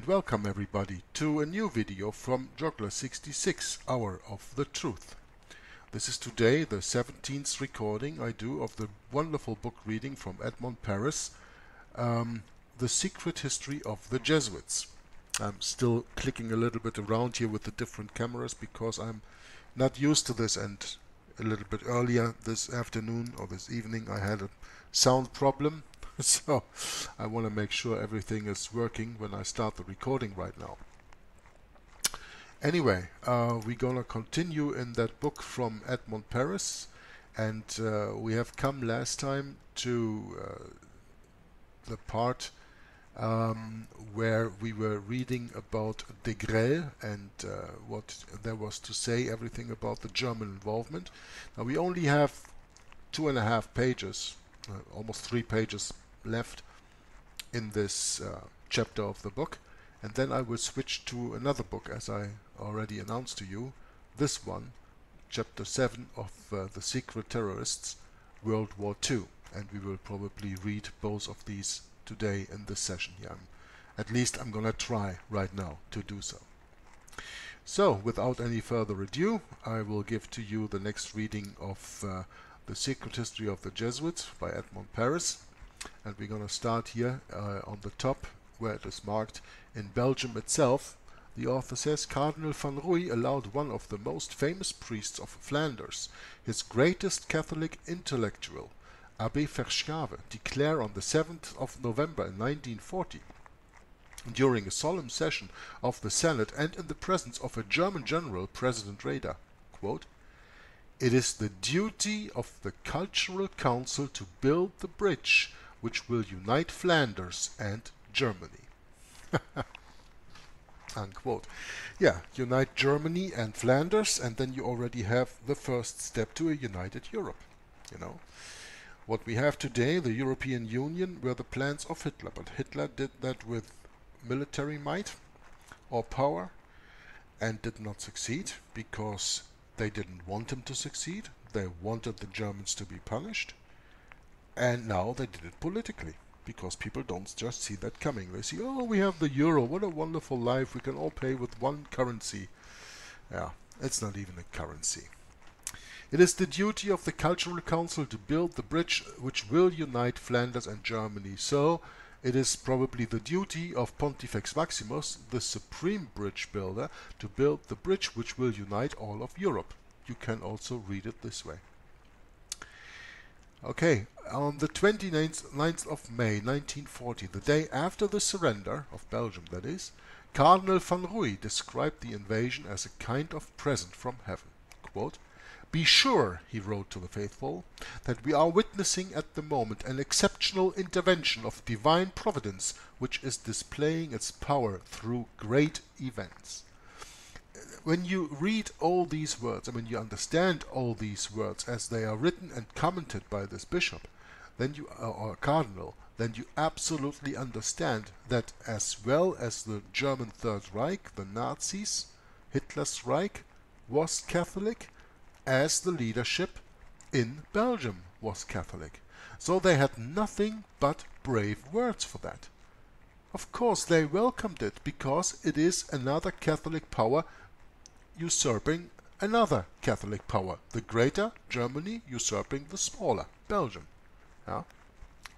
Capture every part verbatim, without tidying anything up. and welcome everybody to a new video from Juggler sixty-six, Hour of the Truth. This is today the seventeenth recording I do of the wonderful book reading from Edmond Paris, um, The Secret History of the Jesuits. I'm still clicking a little bit around here with the different cameras because I'm not used to this, and a little bit earlier this afternoon or this evening I had a sound problem. So I want to make sure everything is working when I start the recording right now. Anyway, uh, we're gonna continue in that book from Edmond Paris, and uh, we have come last time to uh, the part um, where we were reading about Degrelle and uh, what there was to say, everything about the German involvement. Now we only have two and a half pages, uh, almost three pages left in this uh, chapter of the book, and then I will switch to another book, as I already announced to you, this one, chapter seven of uh, The Secret Terrorists, World War Two, and we will probably read both of these today in this session. Yeah, I'm, at least I'm gonna try right now to do so. So without any further ado, I will give to you the next reading of uh, The Secret History of the Jesuits by Edmond Paris. And we're going to start here uh, on the top where it is marked in Belgium itself. The author says, Cardinal van Roey allowed one of the most famous priests of Flanders, his greatest Catholic intellectual, Abbé Verschave, declare on the seventh of November in nineteen forty, during a solemn session of the Senate and in the presence of a German general, President Raeder, quote, "It is the duty of the Cultural Council to build the bridge which will unite Flanders and Germany." Unquote. Yeah, unite Germany and Flanders, and then you already have the first step to a united Europe. You know, what we have today, the European Union, were the plans of Hitler, but Hitler did that with military might or power and did not succeed because they didn't want him to succeed. They wanted the Germans to be punished. And now they did it politically, because people don't just see that coming. They see, oh, we have the euro, what a wonderful life, we can all pay with one currency. Yeah, it's not even a currency. It is the duty of the Cultural Council to build the bridge which will unite Flanders and Germany. So it is probably the duty of Pontifex Maximus, the supreme bridge builder, to build the bridge which will unite all of Europe. You can also read it this way. Okay, on the twenty-ninth of May nineteen forty, the day after the surrender of Belgium, that is, Cardinal van Roey described the invasion as a kind of present from heaven. Quote, "Be sure," he wrote to the faithful, "that we are witnessing at the moment an exceptional intervention of divine providence which is displaying its power through great events." When you read all these words, and when you understand all these words as they are written and commented by this bishop, then you, or cardinal, then you absolutely understand that as well as the German Third Reich, the Nazis, Hitler's Reich, was Catholic, as the leadership in Belgium was Catholic. So they had nothing but brave words for that. Of course they welcomed it, because it is another Catholic power usurping another Catholic power, the greater Germany usurping the smaller Belgium. Yeah?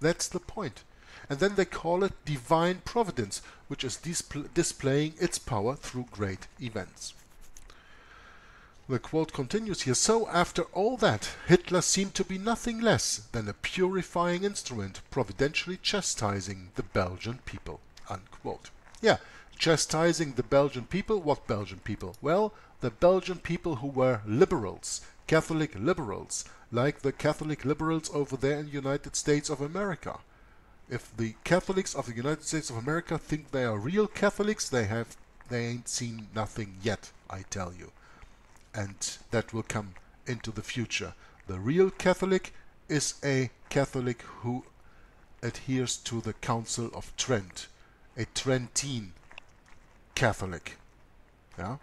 That's the point. And then they call it divine providence, which is disp- displaying its power through great events. The quote continues here, "So after all that, Hitler seemed to be nothing less than a purifying instrument, providentially chastising the Belgian people." Unquote. Yeah, chastising the Belgian people. What Belgian people? Well, the Belgian people who were liberals, Catholic liberals, like the Catholic liberals over there in the United States of America. If the Catholics of the United States of America think they are real Catholics, they have, they ain't seen nothing yet, I tell you. And that will come into the future. The real Catholic is a Catholic who adheres to the Council of Trent, a Trentine Catholic. Yeah,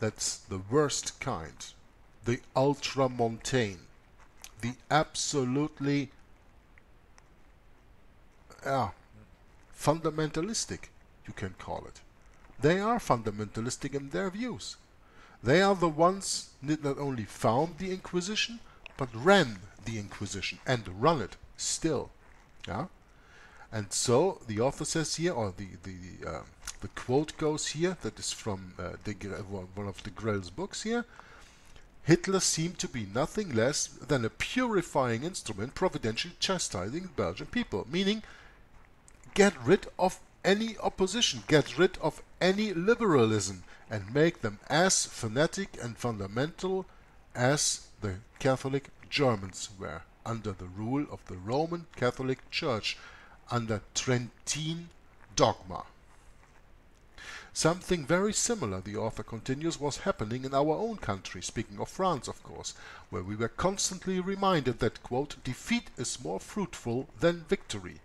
that's the worst kind, the ultramontane, the absolutely uh, fundamentalistic. you can call it. They are fundamentalistic in their views. They are the ones that not only found the Inquisition, but ran the Inquisition and run it still. Yeah? And so the author says here, or the the the, uh, the quote goes here, that is from uh, Degrelle, one of Degrelle's books here. Hitler seemed to be nothing less than a purifying instrument providentially chastising the Belgian people, meaning get rid of any opposition, get rid of any liberalism, and make them as fanatic and fundamental as the Catholic Germans were under the rule of the Roman Catholic Church, under Trentine dogma. Something very similar, the author continues, was happening in our own country, speaking of France, of course, where we were constantly reminded that, quote, defeat is more fruitful than victory.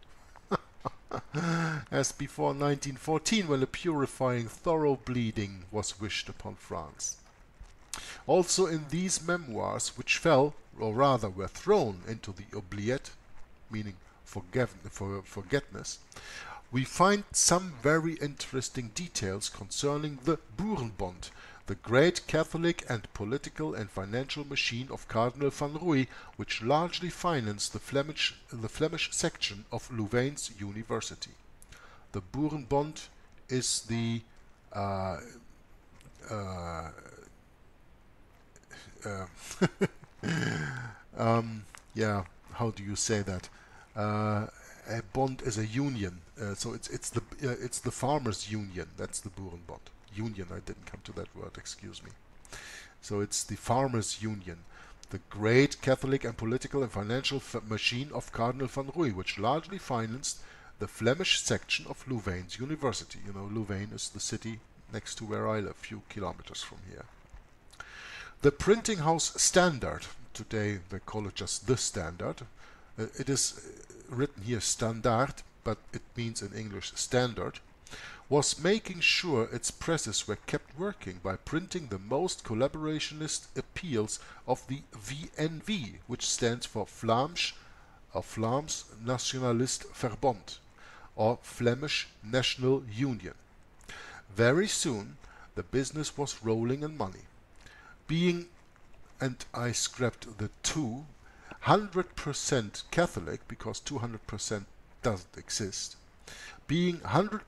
As before nineteen fourteen, when a purifying thoroughbleeding was wished upon France. Also in these memoirs, which fell, or rather were thrown, into the oubliette, meaning forgetfulness, we find some very interesting details concerning the Boerenbond, the great Catholic and political and financial machine of Cardinal van Roey, which largely financed the Flemish, the Flemish section of Louvain's university. The Boerenbond is the uh, uh, uh, um, yeah, how do you say that? Uh, A bond is a union, uh, so it's it's the uh, it's the farmers' union. That's the Boerenbond union. I didn't come to that word. Excuse me. So it's the farmers' union, the great Catholic and political and financial f machine of Cardinal van Roey, which largely financed the Flemish section of Louvain's university. You know, Louvain is the city next to where I live, a few kilometers from here. The printing house Standaard, today they call it just the Standaard. Uh, it is written here Standaard, but it means in English standard, was making sure its presses were kept working by printing the most collaborationist appeals of the V N V, which stands for Vlaams, or Vlaams Nationalist Verbond, or Flemish National Union. Very soon the business was rolling in money, being, and I scrapped the two, one hundred percent Catholic, because two hundred percent doesn't exist, being one hundred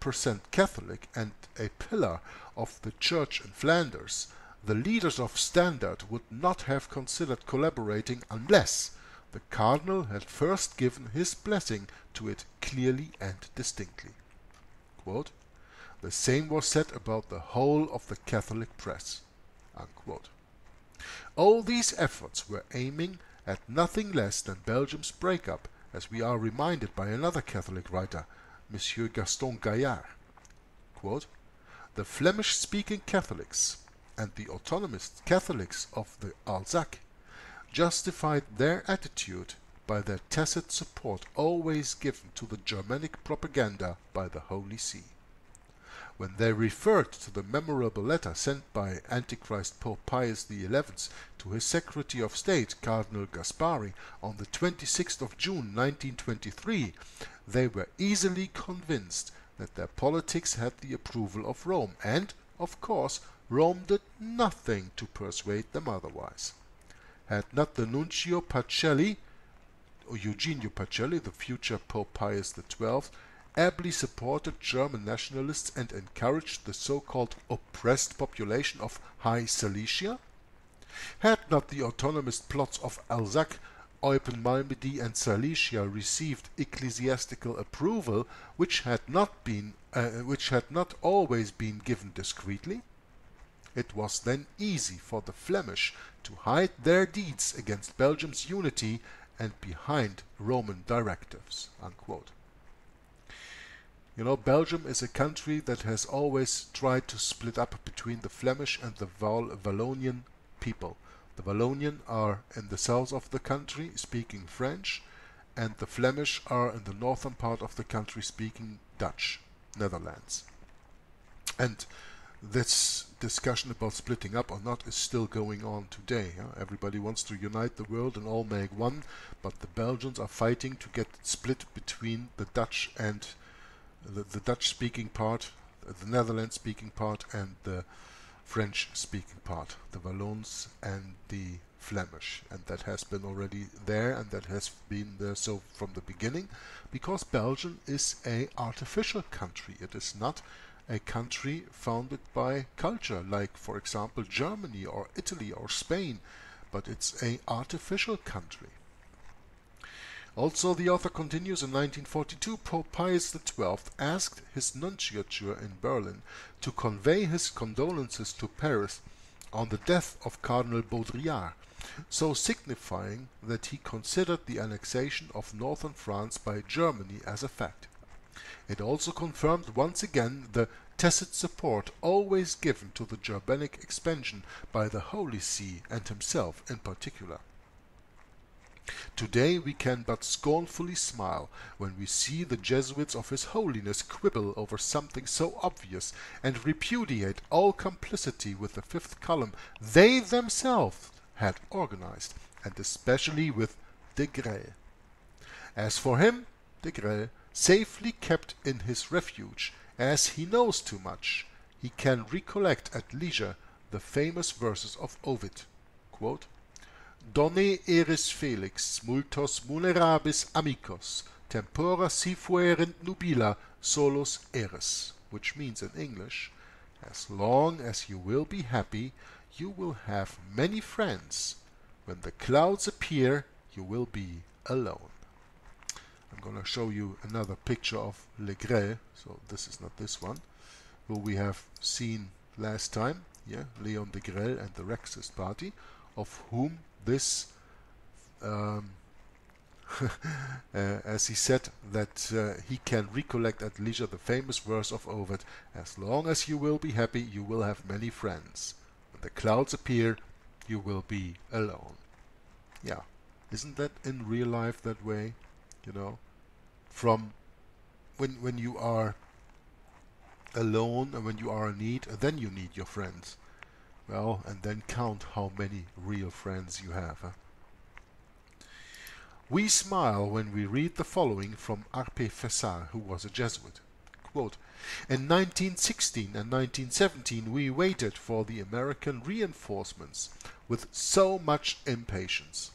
percent Catholic and a pillar of the Church in Flanders, the leaders of Standaard would not have considered collaborating unless the Cardinal had first given his blessing to it clearly and distinctly. Quote, the same was said about the whole of the Catholic press. Unquote. All these efforts were aiming at nothing less than Belgium's breakup, as we are reminded by another Catholic writer, Monsieur Gaston Gaillard. Quote, the Flemish-speaking Catholics and the autonomist Catholics of the Alsace justified their attitude by their tacit support always given to the Germanic propaganda by the Holy See. When they referred to the memorable letter sent by Antichrist Pope Pius the eleventh to his Secretary of State, Cardinal Gasparri, on the twenty-sixth of June nineteen twenty-three, they were easily convinced that their politics had the approval of Rome, and, of course, Rome did nothing to persuade them otherwise. Had not the Nuncio Pacelli, or Eugenio Pacelli, the future Pope Pius the twelfth, ably supported German nationalists and encouraged the so-called oppressed population of High Silesia? Had not the autonomist plots of Alsace, Eupen-Malmedy and Silesia received ecclesiastical approval, which had not been, uh, which had not always been given discreetly? It was then easy for the Flemish to hide their deeds against Belgium's unity and behind Roman directives. Unquote. You know, Belgium is a country that has always tried to split up between the Flemish and the Val Wallonian people. The Wallonian are in the south of the country speaking French, and the Flemish are in the northern part of the country speaking Dutch, Netherlands. And this discussion about splitting up or not is still going on today. Huh? Everybody wants to unite the world and all make one, but the Belgians are fighting to get split between the Dutch and the, the Dutch-speaking part, the Netherlands-speaking part, and the French-speaking part, the Wallons and the Flemish. And that has been already there, and that has been there so from the beginning, because Belgium is an artificial country. It is not a country founded by culture, like, for example, Germany or Italy or Spain, but it's an artificial country. Also, the author continues, in nineteen forty-two, Pope Pius the twelfth asked his nunciature in Berlin to convey his condolences to Paris on the death of Cardinal Baudrillard, so signifying that he considered the annexation of northern France by Germany as a fact. It also confirmed once again the tacit support always given to the Germanic expansion by the Holy See and himself in particular. Today we can but scornfully smile when we see the Jesuits of His Holiness quibble over something so obvious and repudiate all complicity with the fifth column they themselves had organized, and especially with Degrelle. As for him, Degrelle, safely kept in his refuge, as he knows too much, he can recollect at leisure the famous verses of Ovid. Quote, Donne eris felix, multos munerabis amicos, tempora si fuerint nubila, solus eris, which means in English, as long as you will be happy, you will have many friends. When the clouds appear, you will be alone. I'm going to show you another picture of Degrelle. So this is not this one, who we have seen last time. Yeah, Leon Degrelle and the Rexist Party, of whom this, um, uh, as he said, that uh, he can recollect at leisure the famous verse of Ovid, as long as you will be happy, you will have many friends. When the clouds appear, you will be alone. Yeah, isn't that in real life that way? You know, from when when you are alone and when you are in need, then you need your friends. Well, and then count how many real friends you have. Huh? We smile when we read the following from R P Fessard, who was a Jesuit. Quote, in nineteen sixteen and nineteen seventeen we waited for the American reinforcements with so much impatience.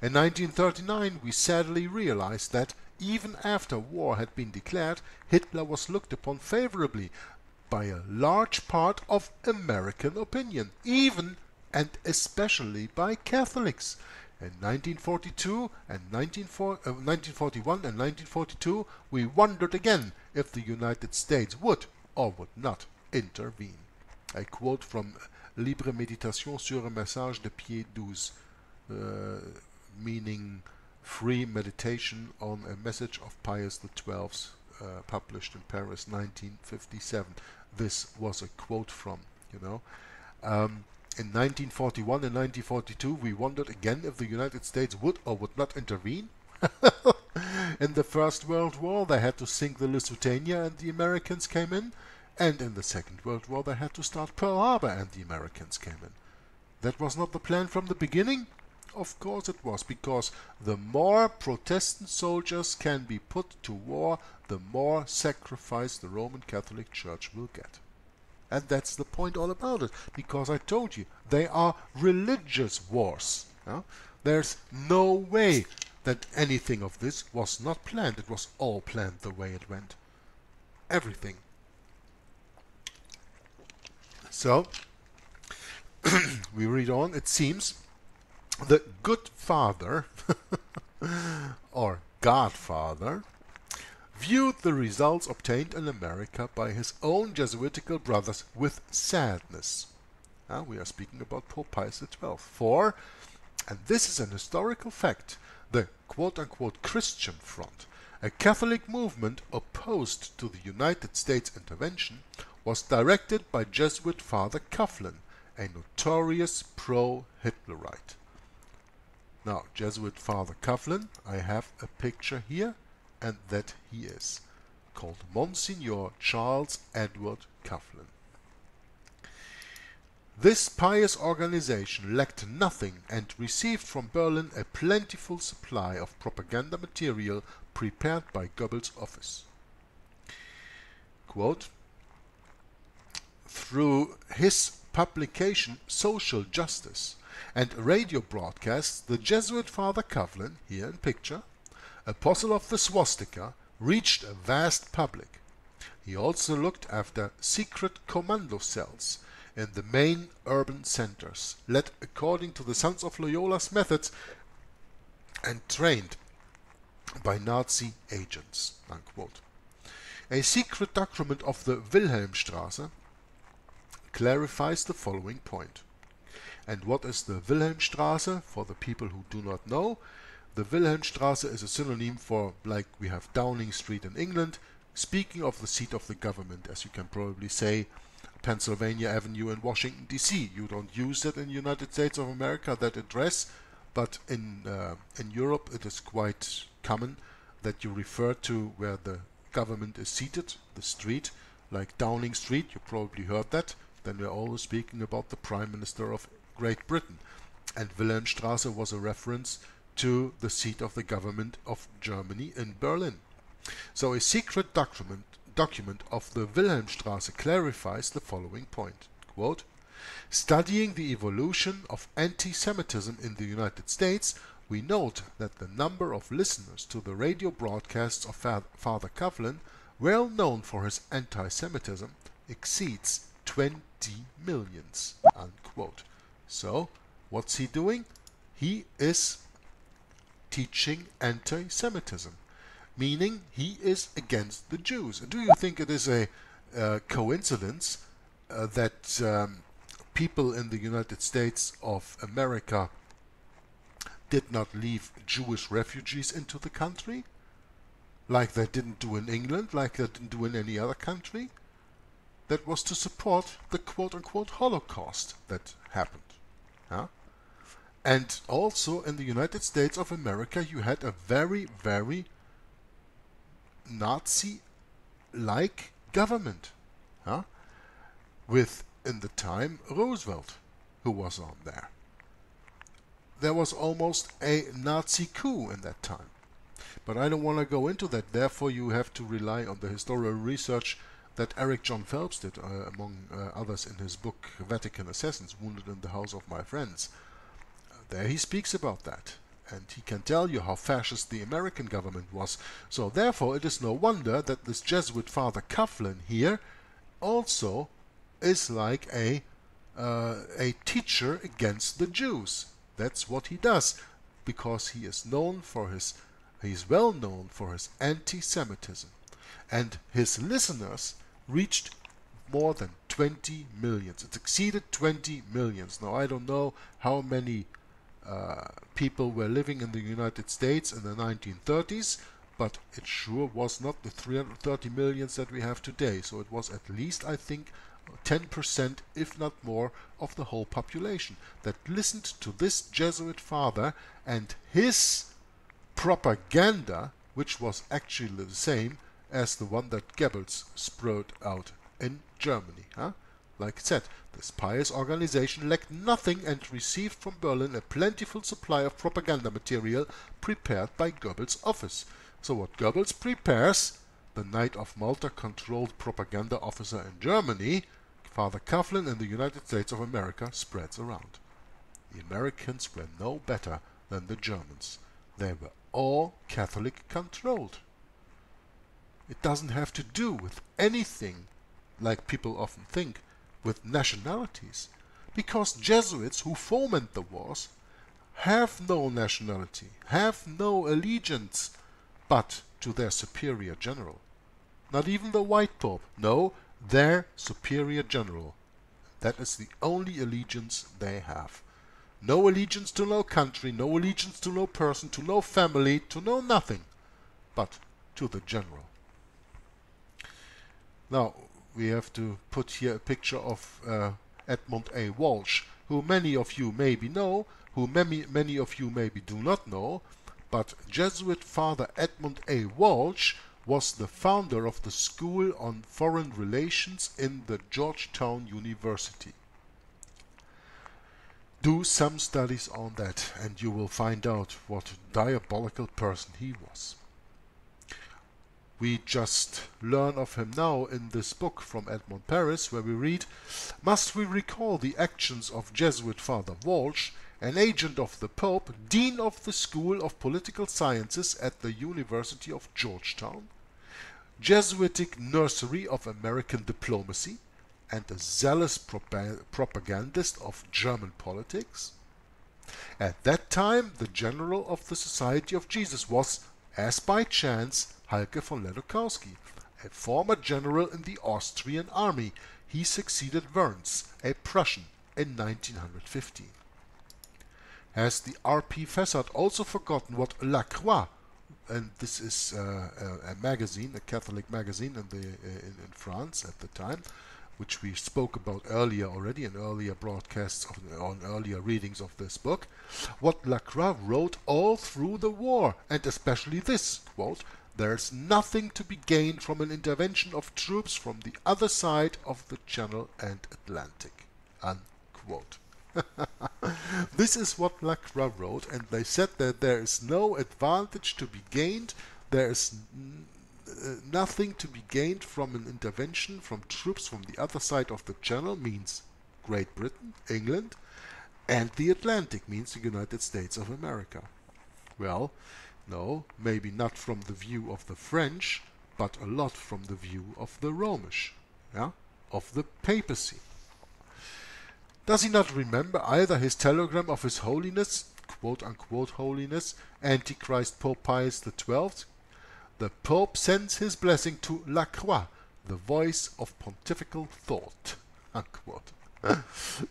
In nineteen thirty-nine we sadly realized that, even after war had been declared, Hitler was looked upon favorably by a large part of American opinion, even and especially by Catholics. In nineteen forty-two and nineteen forty-one and nineteen forty-two we wondered again if the United States would or would not intervene. I quote from Libre Méditation sur un message de Pied douze, Uh, meaning Free Meditation on a Message of Pius the twelfth, uh, published in Paris, nineteen fifty-seven. This was a quote from, you know. Um, in nineteen forty-one and nineteen forty-two, we wondered again if the United States would or would not intervene. In the First World War, they had to sink the Lusitania and the Americans came in. And in the Second World War, they had to start Pearl Harbor and the Americans came in. That was not the plan from the beginning. Of course it was, because the more Protestant soldiers can be put to war, the more sacrifice the Roman Catholic Church will get. And that's the point all about it, because I told you, they are religious wars. Yeah? There's no way that anything of this was not planned. It was all planned the way it went. Everything. So, we read on, it seems. The good father, or godfather, viewed the results obtained in America by his own Jesuitical brothers with sadness. Now we are speaking about Pope Pius the twelfth. For, and this is an historical fact, the quote-unquote Christian Front, a Catholic movement opposed to the United States intervention, was directed by Jesuit Father Coughlin, a notorious pro-Hitlerite. Now, Jesuit Father Coughlin, I have a picture here, and that he is, called Monsignor Charles Edward Coughlin. This pious organization lacked nothing and received from Berlin a plentiful supply of propaganda material prepared by Goebbels' office. quote, through his publication Social Justice and radio broadcasts, the Jesuit Father Coughlin, here in picture, apostle of the swastika, reached a vast public. He also looked after secret commando cells in the main urban centers, led according to the Sons of Loyola's methods and trained by Nazi agents, unquote. A secret document of the Wilhelmstraße clarifies the following point. And what is the Wilhelmstraße? For the people who do not know, the Wilhelmstraße is a synonym for, like we have Downing Street in England, speaking of the seat of the government, as you can probably say Pennsylvania Avenue in Washington D C You don't use it in the United States of America, that address, but in uh, in Europe it is quite common that you refer to where the government is seated, the street, like Downing Street. You probably heard that. Then we're always speaking about the Prime Minister of Great Britain, and Wilhelmstraße was a reference to the seat of the government of Germany in Berlin. So a secret document document of the Wilhelmstraße clarifies the following point, quote, studying the evolution of anti-Semitism in the United States, we note that the number of listeners to the radio broadcasts of Father Coughlin, well known for his anti-Semitism, exceeds twenty millions, unquote. So, what's he doing? He is teaching anti-Semitism, meaning he is against the Jews. Do you think it is a uh, coincidence uh, that um, people in the United States of America did not leave Jewish refugees into the country, like they didn't do in England, like they didn't do in any other country? That was to support the quote-unquote Holocaust that happened. Huh? And also in the United States of America you had a very, very Nazi-like government, huh? With, in the time, Roosevelt, who was on there. There was almost a Nazi coup in that time. But I don't want to go into that, therefore you have to rely on the historical research that Eric John Phelps did, uh, among uh, others, in his book Vatican Assassins, Wounded in the House of My Friends. Uh, there he speaks about that, and he can tell you how fascist the American government was. So therefore it is no wonder that this Jesuit Father Coughlin here also is like a, uh, a teacher against the Jews. That's what he does, because he is known for his, he is well known for his anti-Semitism. And his listeners reached more than twenty millions. It exceeded twenty millions. Now I don't know how many uh, people were living in the United States in the nineteen thirties, but it sure was not the three hundred thirty millions that we have today. So it was at least, I think, ten percent, if not more, of the whole population that listened to this Jesuit father and his propaganda, which was actually the same as the one that Goebbels spread out in Germany. Huh? Like I said, this pious organization lacked nothing and received from Berlin a plentiful supply of propaganda material prepared by Goebbels' office. So what Goebbels prepares, the Knight of Malta-controlled propaganda officer in Germany, Father Coughlin in the United States of America spreads around. The Americans were no better than the Germans. They were all Catholic-controlled. It doesn't have to do with anything, like people often think, with nationalities, because Jesuits who foment the wars have no nationality, have no allegiance but to their superior general. Not even the White Pope, no, their superior general. That is the only allegiance they have. No allegiance to no country, no allegiance to no person, to no family, to no nothing, but to the general. Now, we have to put here a picture of uh, Edmund A. Walsh, who many of you maybe know, who many, many of you maybe do not know, but Jesuit Father Edmund A. Walsh was the founder of the School on Foreign Relations in the Georgetown University. Do some studies on that, and you will find out what a diabolical person he was. We just learn of him now in this book from Edmond Paris, where we read, "Must we recall the actions of Jesuit Father Walsh, an agent of the Pope, Dean of the School of Political Sciences at the University of Georgetown, Jesuitic nursery of American diplomacy, and a zealous propagandist of German politics? At that time, the general of the Society of Jesus was, as by chance, Halka von Ledóchowski, a former general in the Austrian army. He succeeded Werns, a Prussian, in nineteen fifty. Has the R P Fessard also forgotten what La Croix, and this is uh, a, a magazine, a Catholic magazine in, the, in, in France at the time, which we spoke about earlier already in earlier broadcasts of, on earlier readings of this book, what La Croix wrote all through the war, and especially this, quote, "There's nothing to be gained from an intervention of troops from the other side of the Channel and Atlantic." Unquote. This is what La Croix wrote, and they said that there is no advantage to be gained, there is n uh, nothing to be gained from an intervention from troops from the other side of the Channel, means Great Britain, England, and the Atlantic, means the United States of America. Well, no, maybe not from the view of the French, but a lot from the view of the Romish, yeah? Of the papacy. Does he not remember either his telegram of his holiness, quote-unquote holiness, Antichrist Pope Pius the twelfth? The Pope sends his blessing to La Croix, the voice of pontifical thought, unquote.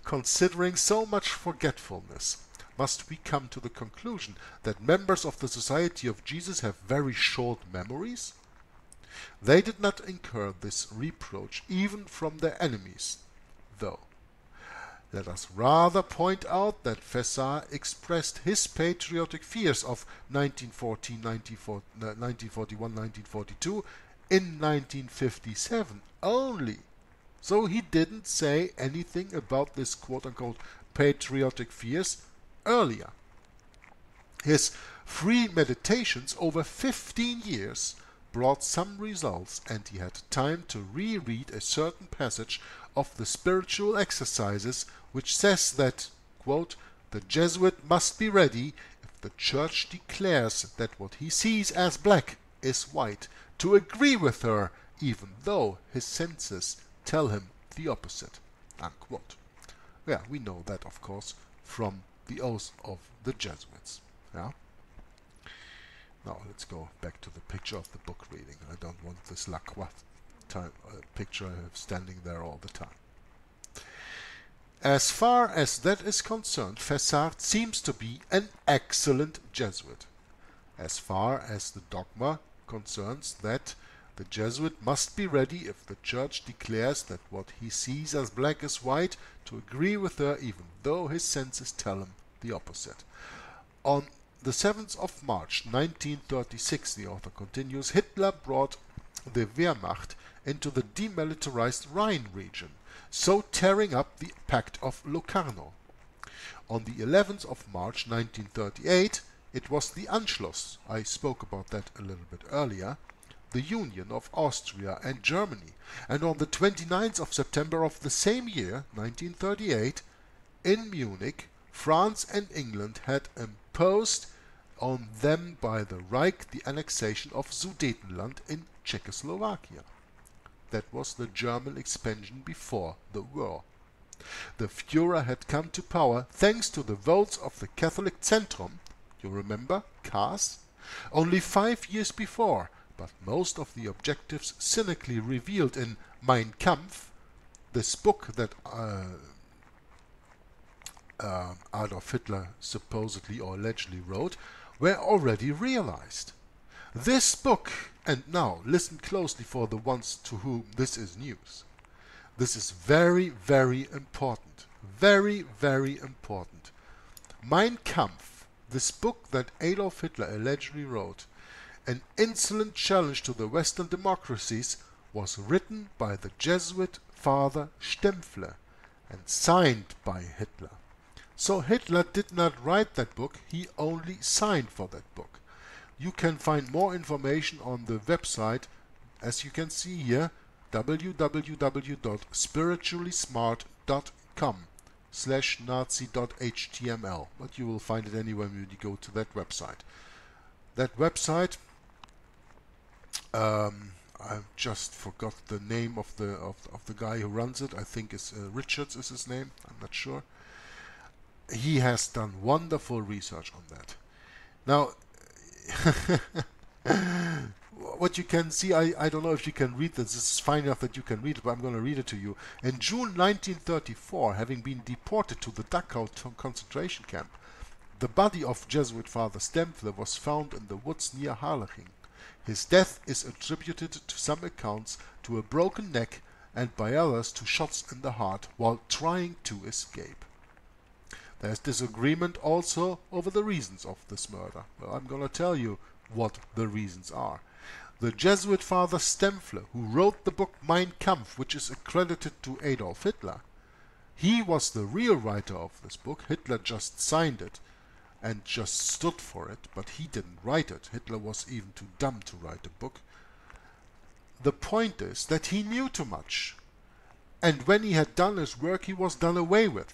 Considering so much forgetfulness, must we come to the conclusion that members of the Society of Jesus have very short memories? They did not incur this reproach even from their enemies, though. Let us rather point out that Fessard expressed his patriotic fears of nineteen fourteen, nineteen forty-one, nineteen forty-two in nineteen fifty-seven only. So he didn't say anything about this quote-unquote patriotic fears earlier. His free meditations over fifteen years brought some results, and he had time to reread a certain passage of the Spiritual Exercises which says that, quote, "The Jesuit must be ready if the Church declares that what he sees as black is white, to agree with her, even though his senses tell him the opposite," unquote. Yeah, we know that, of course, from the oath of the Jesuits. Yeah. Now let's go back to the picture of the book reading. I don't want this La Croix time, uh, picture standing there all the time. As far as that is concerned, Fessard seems to be an excellent Jesuit. As far as the dogma concerns that the Jesuit must be ready if the Church declares that what he sees as black is white, to agree with her even though his senses tell him the opposite. On the seventh of March nineteen thirty-six, the author continues, Hitler brought the Wehrmacht into the demilitarized Rhine region, so tearing up the Pact of Locarno. On the eleventh of March nineteen thirty-eight, it was the Anschluss, I spoke about that a little bit earlier, the Union of Austria and Germany, and on the twenty-ninth of September of the same year, nineteen thirty-eight, in Munich, France and England had imposed on them by the Reich the annexation of Sudetenland in Czechoslovakia. That was the German expansion before the war. The Führer had come to power thanks to the votes of the Catholic Zentrum, you remember, C A S, only five years before, but most of the objectives cynically revealed in Mein Kampf, this book that uh, uh, Adolf Hitler supposedly or allegedly wrote, were already realized. This book, and now listen closely for the ones to whom this is news. This is very, very important. Very, very important. Mein Kampf, this book that Adolf Hitler allegedly wrote, an insolent challenge to the Western democracies, was written by the Jesuit Father Stempfle and signed by Hitler. So Hitler did not write that book, he only signed for that book. You can find more information on the website as you can see here, w w w dot spiritually smart dot com slash nazi dot h t m l, but you will find it anywhere when you go to that website. That website, um, I just forgot the name of the of, of the guy who runs it. I think it's uh, Richards is his name. I'm not sure. He has done wonderful research on that. Now, what you can see, I, I don't know if you can read this. This is fine enough that you can read it, but I'm going to read it to you. In June nineteen thirty-four, having been deported to the Dachau concentration camp, the body of Jesuit Father Stempfle was found in the woods near Harleching. His death is attributed to some accounts to a broken neck and by others to shots in the heart while trying to escape. There is disagreement also over the reasons of this murder. Well, I'm going to tell you what the reasons are. The Jesuit Father Stempfle, who wrote the book Mein Kampf, which is accredited to Adolf Hitler, he was the real writer of this book. Hitler just signed it and just stood for it, but he didn't write it. Hitler was even too dumb to write a book. The point is that he knew too much, and when he had done his work, he was done away with.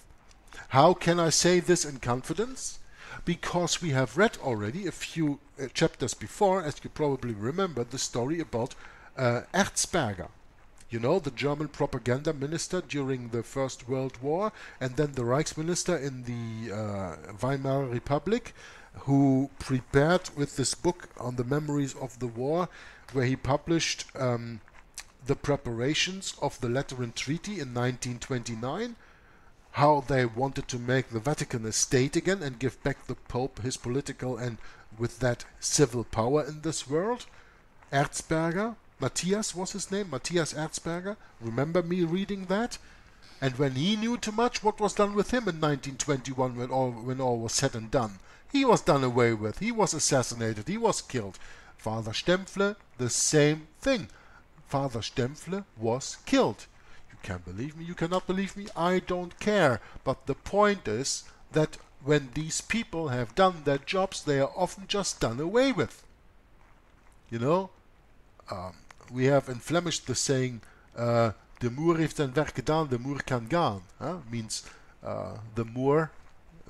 How can I say this in confidence? Because we have read already a few uh, chapters before, as you probably remember, the story about uh, Erzberger. You know, the German propaganda minister during the First World War, and then the Reichsminister in the uh, Weimar Republic, who prepared with this book on the memories of the war, where he published um, the preparations of the Lateran Treaty in nineteen twenty-nine, how they wanted to make the Vatican a state again and give back the Pope his political and, with that, civil power in this world. Erzberger, Matthias was his name, Matthias Erzberger, remember me reading that? And when he knew too much, what was done with him in nineteen twenty-one when all, when all was said and done? He was done away with, he was assassinated, he was killed. Father Stempfle, the same thing. Father Stempfle was killed. Can believe me, you cannot believe me, I don't care. But the point is that when these people have done their jobs, they are often just done away with. You know, um, we have in Flemish the saying, uh, de Moor heeft zijn werk gedaan, de Moor kan gaan. Huh? Means uh, the Moor,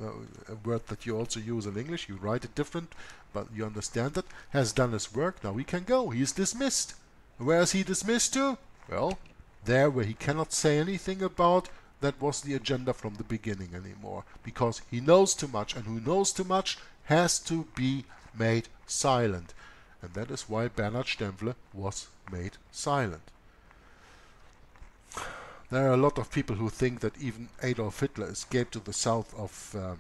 uh, a word that you also use in English, you write it different, but you understand that, has done his work, now he can go, he is dismissed. Where is he dismissed to? Well, there where he cannot say anything about that was the agenda from the beginning anymore, because he knows too much, and who knows too much has to be made silent, and that is why Bernhard Stempfle was made silent. There are a lot of people who think that even Adolf Hitler escaped to the south of uh,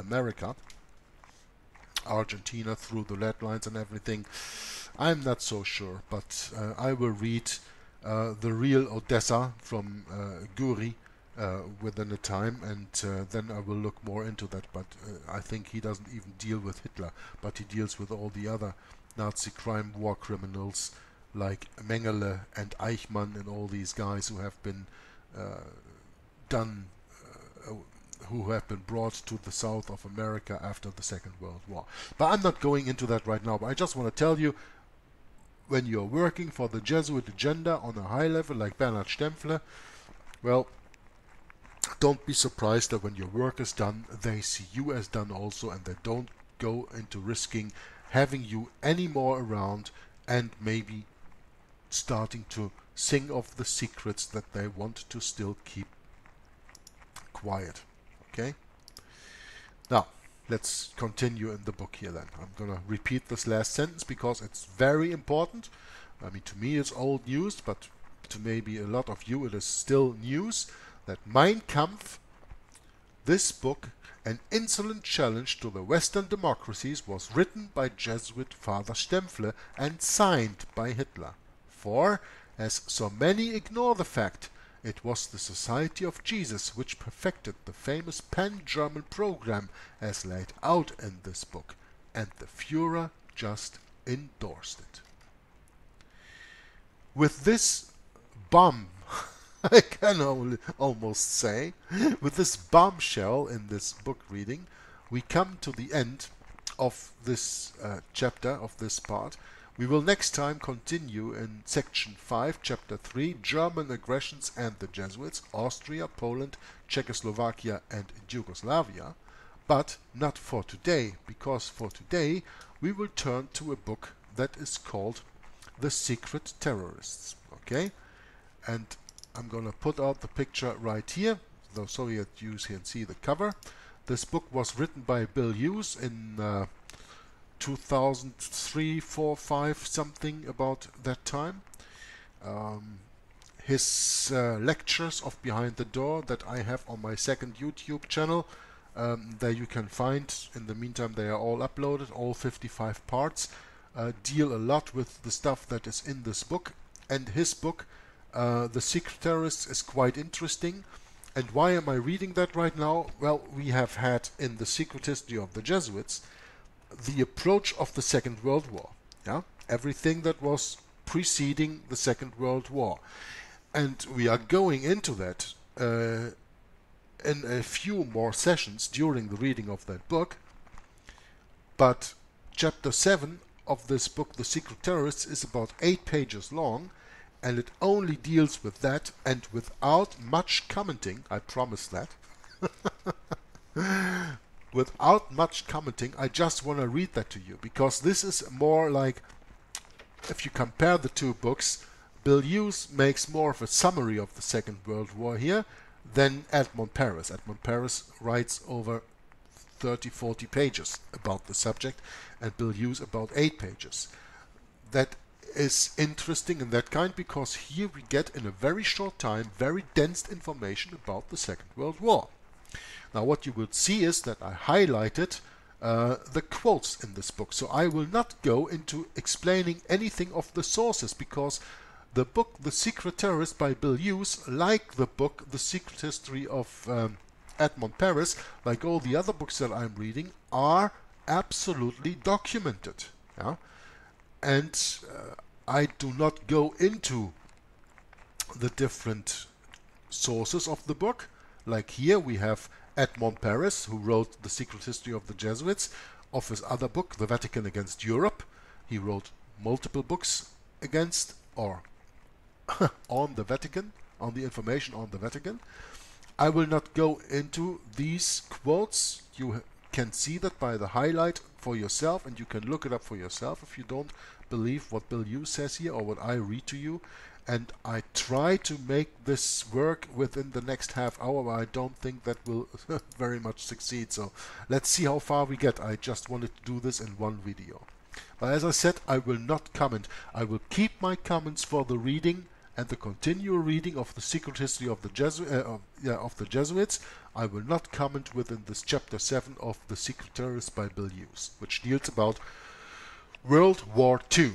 America, Argentina, through the red lines and everything. I'm not so sure, but uh, I will read Uh, the real Odessa from uh, Guri uh, within a time, and uh, then I will look more into that, but uh, I think he doesn't even deal with Hitler, but he deals with all the other Nazi crime war criminals like Mengele and Eichmann and all these guys who have been uh, done uh, who have been brought to the south of America after the Second World War. But I'm not going into that right now, but I just want to tell you, when you're working for the Jesuit agenda on a high level like Bernhard Stempfle, well, don't be surprised that when your work is done, they see you as done also, and they don't go into risking having you any more around and maybe starting to sing off the secrets that they want to still keep quiet. Okay? Now, let's continue in the book here then. I'm going to repeat this last sentence because it's very important. I mean, to me it's old news, but to maybe a lot of you it is still news, that Mein Kampf, this book, an insolent challenge to the Western democracies, was written by Jesuit Father Stempfle and signed by Hitler. For, as so many ignore the fact, it was the Society of Jesus which perfected the famous pan-German program as laid out in this book, and the Führer just endorsed it. With this bomb, I can only almost say, with this bombshell in this book reading, we come to the end of this uh, chapter, of this part, We will next time continue in Section five, Chapter three, German Aggressions and the Jesuits, Austria, Poland, Czechoslovakia and Yugoslavia, but not for today, because for today we will turn to a book that is called The Secret Terrorists, okay? And I'm gonna put out the picture right here, though so that you can see the cover. This book was written by Bill Hughes in uh, two thousand three, four, five, something about that time. Um, his uh, lectures of Behind the Door that I have on my second YouTube channel, um, that you can find. In the meantime, they are all uploaded, all fifty-five parts, uh, deal a lot with the stuff that is in this book. And his book, uh, The Secret Terrorists, is quite interesting. And why am I reading that right now? Well, we have had in The Secret History of the Jesuits the approach of the Second World War, yeah, everything that was preceding the Second World War, and we are going into that uh, in a few more sessions during the reading of that book. But Chapter seven of this book, The Secret Terrorists, is about eight pages long, and it only deals with that and without much commenting, I promise that. Without much commenting, I just want to read that to you, because this is more like, if you compare the two books, Bill Hughes makes more of a summary of the Second World War here than Edmond Paris. Edmond Paris writes over thirty, forty pages about the subject, and Bill Hughes about eight pages. That is interesting in that kind, because here we get, in a very short time, very dense information about the Second World War. Now, what you will see is that I highlighted uh, the quotes in this book. So I will not go into explaining anything of the sources, because the book The Secret Terrorists by Bill Hughes, like the book The Secret History of um, Edmond Paris, like all the other books that I'm reading, are absolutely documented. Yeah? And uh, I do not go into the different sources of the book. Like here we have Edmond Paris, who wrote The Secret History of the Jesuits. Of his other book, The Vatican Against Europe, he wrote multiple books against or on the Vatican, on the information on the Vatican. I will not go into these quotes. You can see that by the highlight for yourself, and you can look it up for yourself if you don't believe what Bill Hughes says here or what I read to you. And I try to make this work within the next half hour, but I don't think that will very much succeed. So let's see how far we get. I just wanted to do this in one video. But as I said, I will not comment. I will keep my comments for the reading and the continual reading of The Secret History of the, Jesu uh, of, yeah, of the Jesuits. I will not comment within this Chapter seven of The Secret Terrorists by Bill Hughes, which deals about World War Two.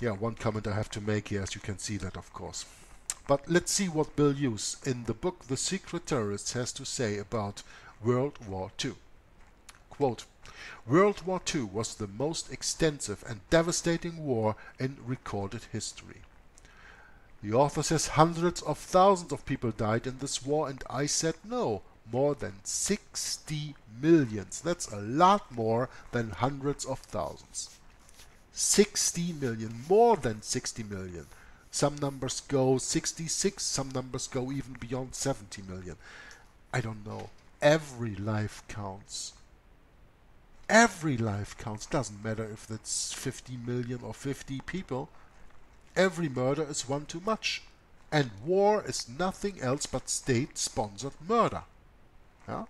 Yeah, one comment I have to make here, as you can see that, of course. But let's see what Bill Hughes in the book The Secret Terrorists has to say about World War Two. Quote, World War Two was the most extensive and devastating war in recorded history. The author says hundreds of thousands of people died in this war, and I said no, more than sixty millions. That's a lot more than hundreds of thousands. sixty million, more than sixty million. Some numbers go sixty-six, some numbers go even beyond seventy million. I don't know. Every life counts. Every life counts. Doesn't matter if that's fifty million or fifty people. Every murder is one too much. And war is nothing else but state-sponsored murder. Yeah?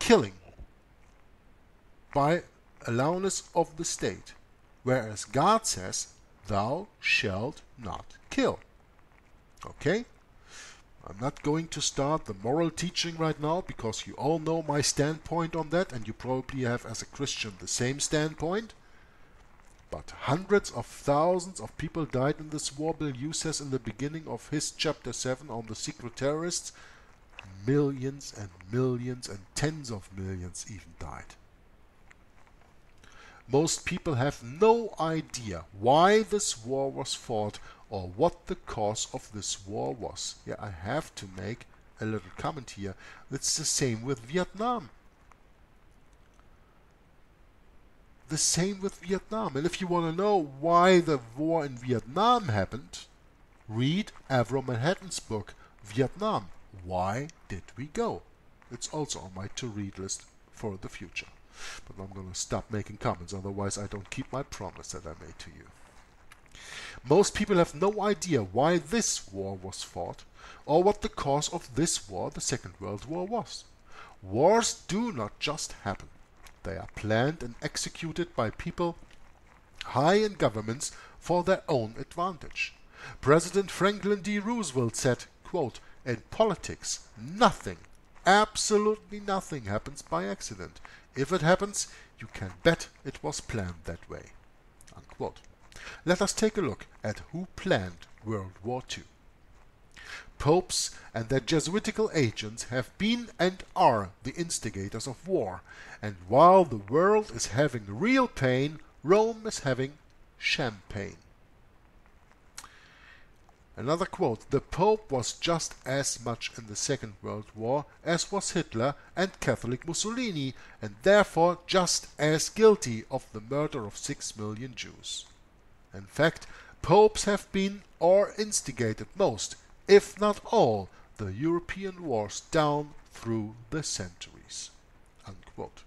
Killing by allowance of the state. Whereas God says, thou shalt not kill. Okay? I'm not going to start the moral teaching right now, because you all know my standpoint on that, and you probably have, as a Christian, the same standpoint. But hundreds of thousands of people died in this war, Bill Hughes says in the beginning of his Chapter seven on the Secret Terrorists. Millions and millions and tens of millions even died. Most people have no idea why this war was fought or what the cause of this war was. Yeah, I have to make a little comment here. It's the same with Vietnam. The same with Vietnam. And if you want to know why the war in Vietnam happened, read Avro Manhattan's book, Vietnam, Why Did We Go? It's also on my to-read list for the future. But I'm going to stop making comments, otherwise I don't keep my promise that I made to you. Most people have no idea why this war was fought, or what the cause of this war, the Second World War, was. Wars do not just happen. They are planned and executed by people high in governments for their own advantage. President Franklin D. Roosevelt said, quote, "In politics, nothing, absolutely nothing happens by accident. If it happens, you can bet it was planned that way." Unquote. Let us take a look at who planned World War Two. Popes and their Jesuitical agents have been and are the instigators of war, and while the world is having real pain, Rome is having champagne. Another quote, "The Pope was just as much in the Second World War as was Hitler and Catholic Mussolini, and therefore just as guilty of the murder of six million Jews. In fact, popes have been or instigated most, if not all, the European wars down through the centuries." Unquote.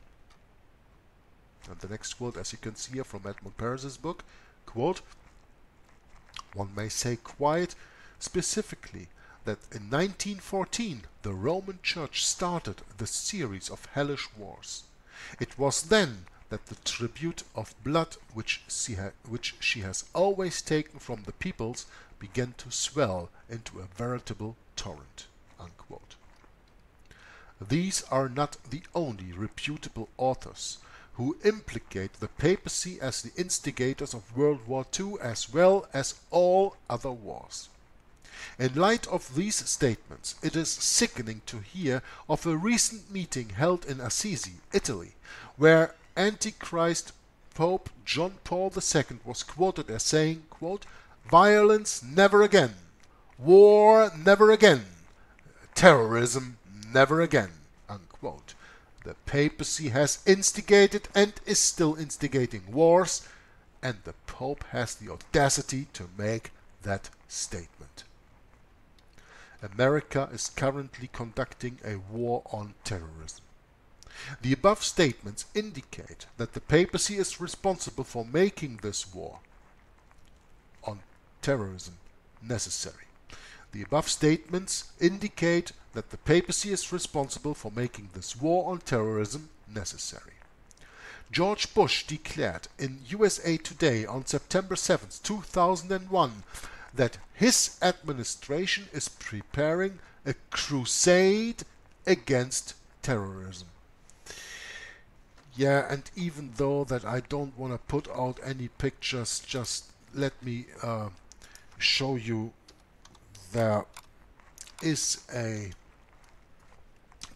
And the next quote, as you can see here from Edmond Paris' book, quote, "One may say quite specifically that in nineteen fourteen the Roman Church started the series of hellish wars. It was then that the tribute of blood which she, ha which she has always taken from the peoples began to swell into a veritable torrent." Unquote. These are not the only reputable authors who implicate the papacy as the instigators of World War Two as well as all other wars. In light of these statements, it is sickening to hear of a recent meeting held in Assisi, Italy, where Antichrist Pope John Paul the Second was quoted as saying, quote, "Violence never again, war never again, terrorism never again," unquote. The papacy has instigated and is still instigating wars, and the Pope has the audacity to make that statement. America is currently conducting a war on terrorism. The above statements indicate that the papacy is responsible for making this war on terrorism necessary. The above statements indicate that the papacy is responsible for making this war on terrorism necessary. George Bush declared in U S A Today on September seventh two thousand one, that his administration is preparing a crusade against terrorism. Yeah, and even though that I don't want to put out any pictures, just let me uh, show you. There is a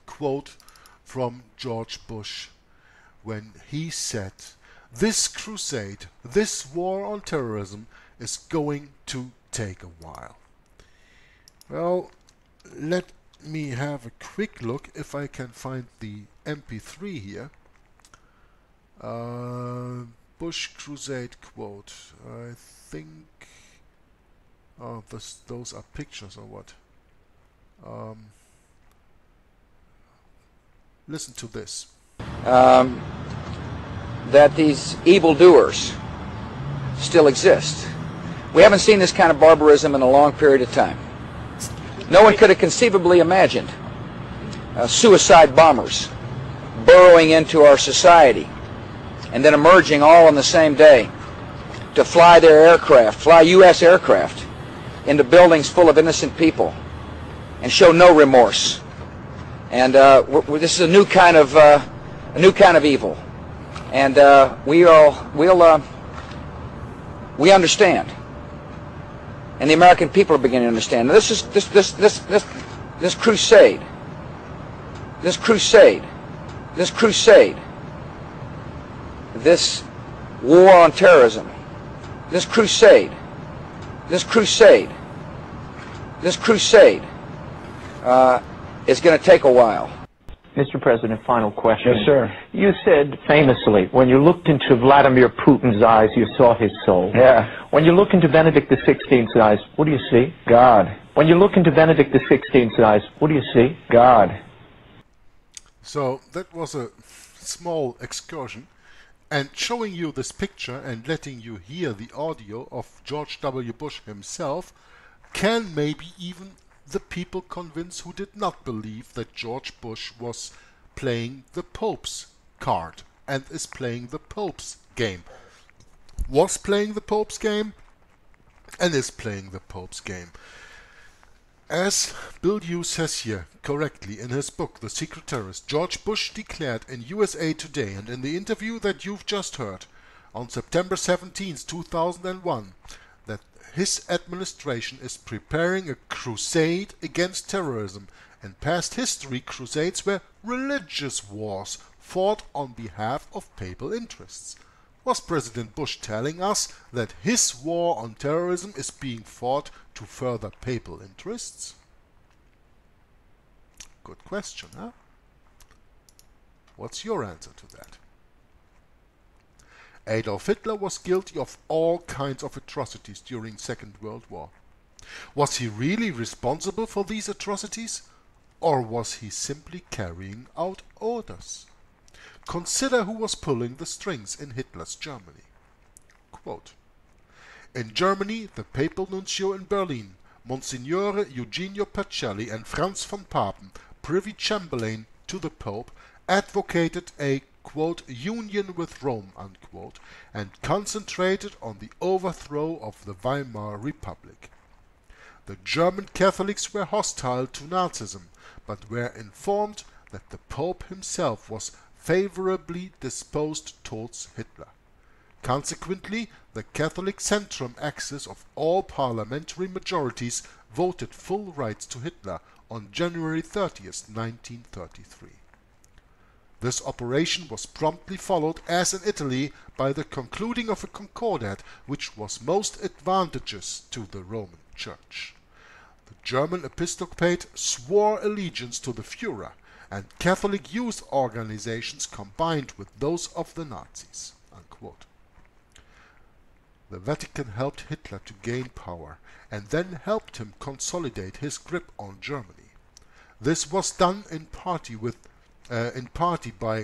quote from George Bush when he said, "This crusade, this war on terrorism is going to take a while." Well, let me have a quick look if I can find the M P three here. Uh, Bush crusade quote, I think. Oh, this, those are pictures or what? Um, listen to this. Um, that these evildoers still exist. We haven't seen this kind of barbarism in a long period of time. No one could have conceivably imagined uh, suicide bombers burrowing into our society and then emerging all on the same day to fly their aircraft, fly U S aircraft, into buildings full of innocent people and show no remorse. And uh, we're, we're, this is a new kind of uh, a new kind of evil. And uh, we all we'll uh, we understand. And the American people are beginning to understand. Now, this is this this this this this crusade. This crusade. This crusade. This war on terrorism. This crusade. This crusade, this crusade uh, is going to take a while. Mister President, final question. Yes, sir. You said famously, when you looked into Vladimir Putin's eyes, you saw his soul. Yeah. When you look into Benedict the sixteenth's eyes, what do you see? God. When you look into Benedict the sixteenth's eyes, what do you see? God. So that was a small excursion and showing you this picture and letting you hear the audio of George W. Bush himself can maybe even the people convince who did not believe that George Bush was playing the Pope's card and is playing the Pope's game. Was playing the Pope's game and is playing the Pope's game. As Bill Hughes says here correctly in his book The Secret Terrorists, George Bush declared in U S A Today and in the interview that you've just heard on September seventeenth two thousand one that his administration is preparing a crusade against terrorism, and past history crusades were religious wars fought on behalf of papal interests. Was President Bush telling us that his war on terrorism is being fought to further papal interests? Good question, huh? What's your answer to that? Adolf Hitler was guilty of all kinds of atrocities during the Second World War. Was he really responsible for these atrocities, or was he simply carrying out orders? Consider who was pulling the strings in Hitler's Germany. Quote, in Germany, the papal nuncio in Berlin, Monsignore Eugenio Pacelli and Franz von Papen, Privy Chamberlain to the Pope, advocated a quote, union with Rome, unquote, and concentrated on the overthrow of the Weimar Republic. The German Catholics were hostile to Nazism, but were informed that the Pope himself was favorably disposed towards Hitler. Consequently, the Catholic Zentrum axis of all parliamentary majorities voted full rights to Hitler on January thirtieth nineteen thirty-three. This operation was promptly followed, as in Italy, by the concluding of a concordat which was most advantageous to the Roman Church. The German episcopate swore allegiance to the Führer, and Catholic youth organizations combined with those of the Nazis. Unquote. The Vatican helped Hitler to gain power and then helped him consolidate his grip on Germany. This was done in party with Uh, in party by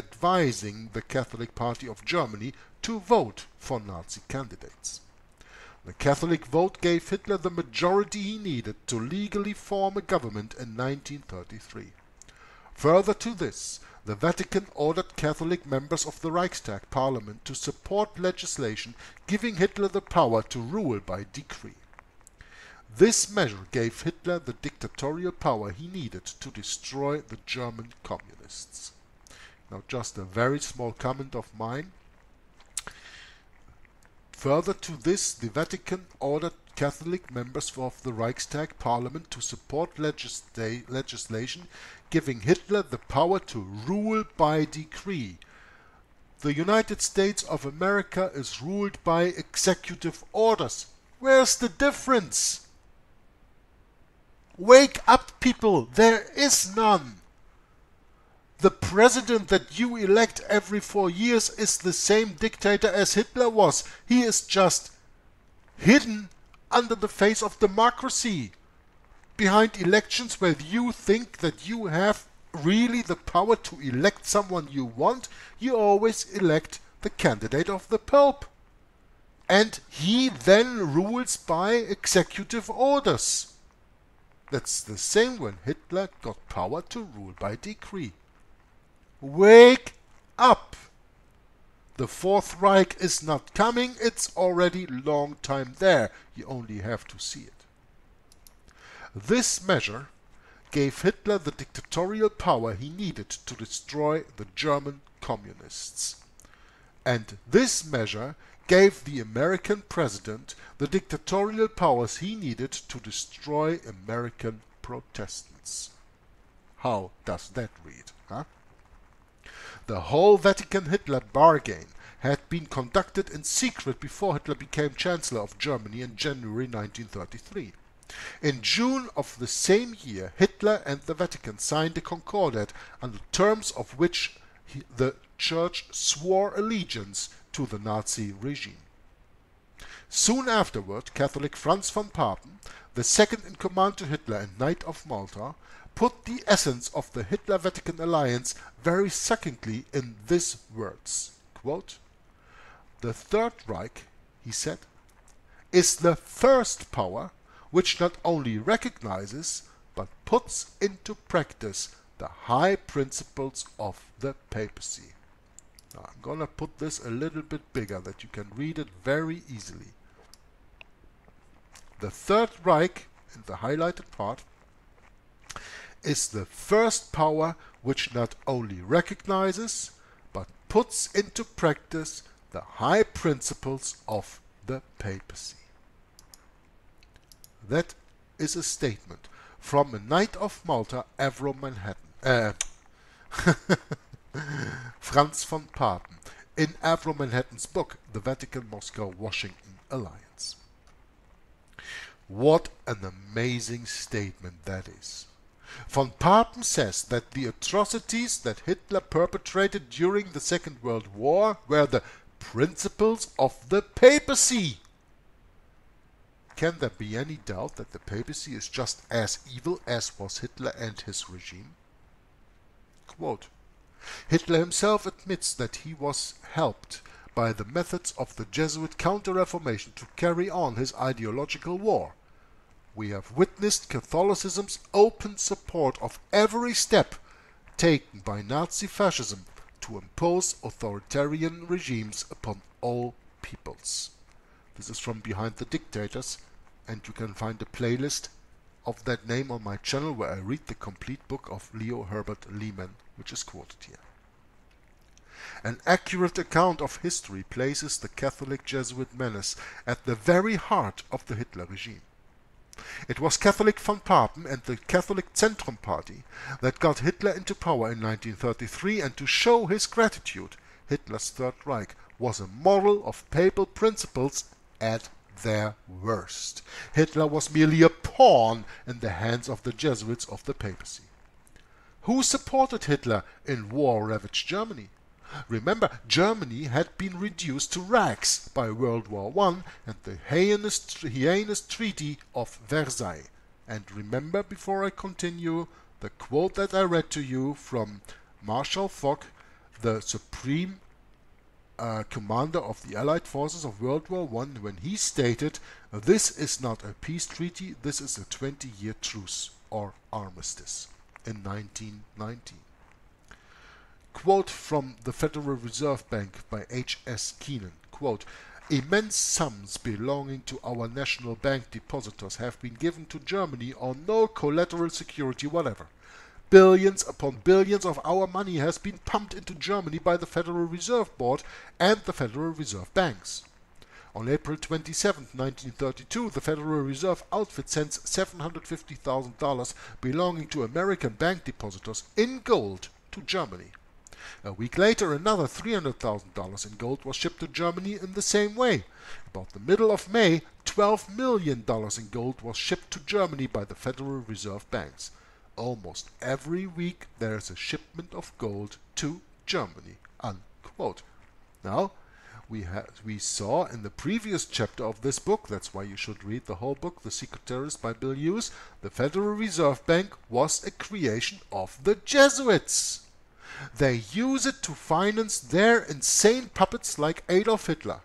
advising the Catholic Party of Germany to vote for Nazi candidates. The Catholic vote gave Hitler the majority he needed to legally form a government in nineteen thirty-three. Further to this, the Vatican ordered Catholic members of the Reichstag Parliament to support legislation giving Hitler the power to rule by decree. This measure gave Hitler the dictatorial power he needed to destroy the German communists. Now, just a very small comment of mine. Further to this, the Vatican ordered Catholic members of the Reichstag Parliament to support legisla- legislation giving Hitler the power to rule by decree. The United States of America is ruled by executive orders. Where's the difference? Wake up, people! There is none! The president that you elect every four years is the same dictator as Hitler was. He is just hidden under the face of democracy, behind elections where you think that you have really the power to elect someone you want. You always elect the candidate of the Pope. And he then rules by executive orders. That's the same when Hitler got power to rule by decree. Wake up! The Fourth Reich is not coming, it's already long time there, you only have to see it. This measure gave Hitler the dictatorial power he needed to destroy the German communists. And this measure gave the American president the dictatorial powers he needed to destroy American Protestants. How does that read, huh? The whole Vatican-Hitler bargain had been conducted in secret before Hitler became Chancellor of Germany in January nineteen thirty-three. In June of the same year, Hitler and the Vatican signed a Concordat, under terms of which he, the Church swore allegiance to the Nazi regime. Soon afterward, Catholic Franz von Papen, the second in command to Hitler and Knight of Malta, put the essence of the Hitler-Vatican alliance very succinctly in these words, quote, "The Third Reich," he said, "is the first power which not only recognizes but puts into practice the high principles of the papacy." Now, I'm gonna put this a little bit bigger that you can read it very easily. The Third Reich, in the highlighted part, is the first power which not only recognizes but puts into practice the high principles of the papacy. That is a statement from a Knight of Malta, Avro Manhattan, uh, Franz von Papen, in Avro Manhattan's book, The Vatican-Moscow-Washington Alliance. What an amazing statement that is. Von Papen says that the atrocities that Hitler perpetrated during the Second World War were the principles of the papacy. Can there be any doubt that the papacy is just as evil as was Hitler and his regime? Quote, "Hitler himself admits that he was helped by the methods of the Jesuit counter-reformation to carry on his ideological war. We have witnessed Catholicism's open support of every step taken by Nazi fascism to impose authoritarian regimes upon all peoples." This is from Behind the Dictators, and you can find a playlist of that name on my channel where I read the complete book of Leo Herbert Lehmann, which is quoted here. An accurate account of history places the Catholic Jesuit menace at the very heart of the Hitler regime. It was Catholic von Papen and the Catholic Zentrum party that got Hitler into power in nineteen thirty-three, and to show his gratitude, Hitler's Third Reich was a model of papal principles at their worst. Hitler was merely a pawn in the hands of the Jesuits of the papacy. Who supported Hitler in war-ravaged Germany? Remember, Germany had been reduced to rags by World War One and the heinous, heinous Treaty of Versailles. And remember, before I continue, the quote that I read to you from Marshal Foch, the Supreme Uh, commander of the Allied forces of World War One, when he stated, "This is not a peace treaty, this is a twenty-year truce or armistice," in nineteen nineteen. Quote from the Federal Reserve Bank by H S Keenan, quote, "Immense sums belonging to our national bank depositors have been given to Germany on no collateral security whatever. Billions upon billions of our money has been pumped into Germany by the Federal Reserve Board and the Federal Reserve Banks. On April twenty-seventh, nineteen thirty-two, the Federal Reserve outfit sends seven hundred fifty thousand dollars belonging to American bank depositors in gold to Germany. A week later, another three hundred thousand dollars in gold was shipped to Germany in the same way. About the middle of May, twelve million dollars in gold was shipped to Germany by the Federal Reserve Banks. Almost every week there is a shipment of gold to Germany," unquote. Now, we, we saw in the previous chapter of this book, that's why you should read the whole book, The Secret Terrorists by Bill Hughes, the Federal Reserve Bank was a creation of the Jesuits. They use it to finance their insane puppets like Adolf Hitler.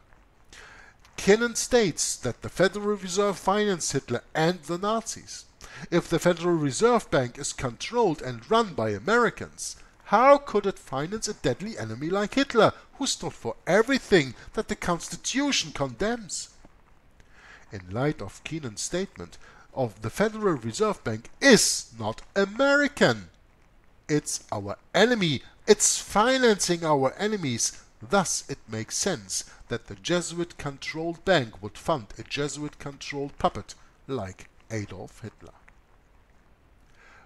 Kennan states that the Federal Reserve financed Hitler and the Nazis. If the Federal Reserve Bank is controlled and run by Americans, how could it finance a deadly enemy like Hitler, who stood for everything that the Constitution condemns? In light of Keenan's statement, of the Federal Reserve Bank is not American. It's our enemy. It's financing our enemies. Thus, it makes sense that the Jesuit-controlled bank would fund a Jesuit-controlled puppet like Adolf Hitler.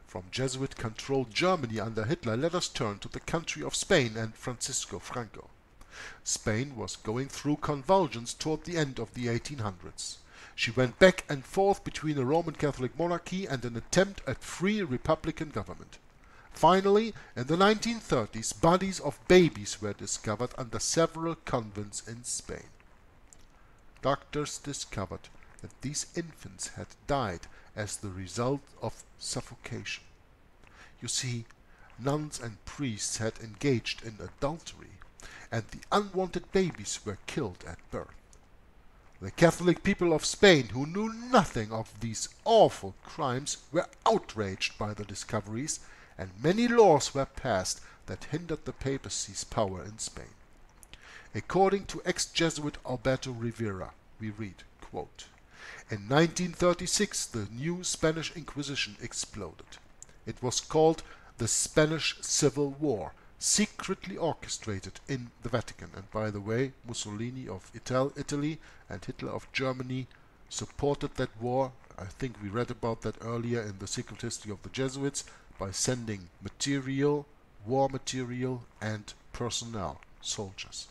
From Jesuit-controlled Germany under Hitler, let us turn to the country of Spain and Francisco Franco. Spain was going through convulsions toward the end of the eighteen hundreds. She went back and forth between a Roman Catholic monarchy and an attempt at free republican government. Finally, in the nineteen thirties, bodies of babies were discovered under several convents in Spain. Doctors discovered that these infants had died as the result of suffocation. You see, nuns and priests had engaged in adultery, and the unwanted babies were killed at birth. The Catholic people of Spain, who knew nothing of these awful crimes, were outraged by the discoveries, and many laws were passed that hindered the papacy's power in Spain. According to ex-Jesuit Alberto Rivera, we read, quote, "In nineteen thirty-six the new Spanish Inquisition exploded. It was called the Spanish Civil War, secretly orchestrated in the Vatican," and by the way, Mussolini of Ital Italy and Hitler of Germany supported that war. I think we read about that earlier in The Secret History of the Jesuits, by sending material, war material, and personnel, soldiers.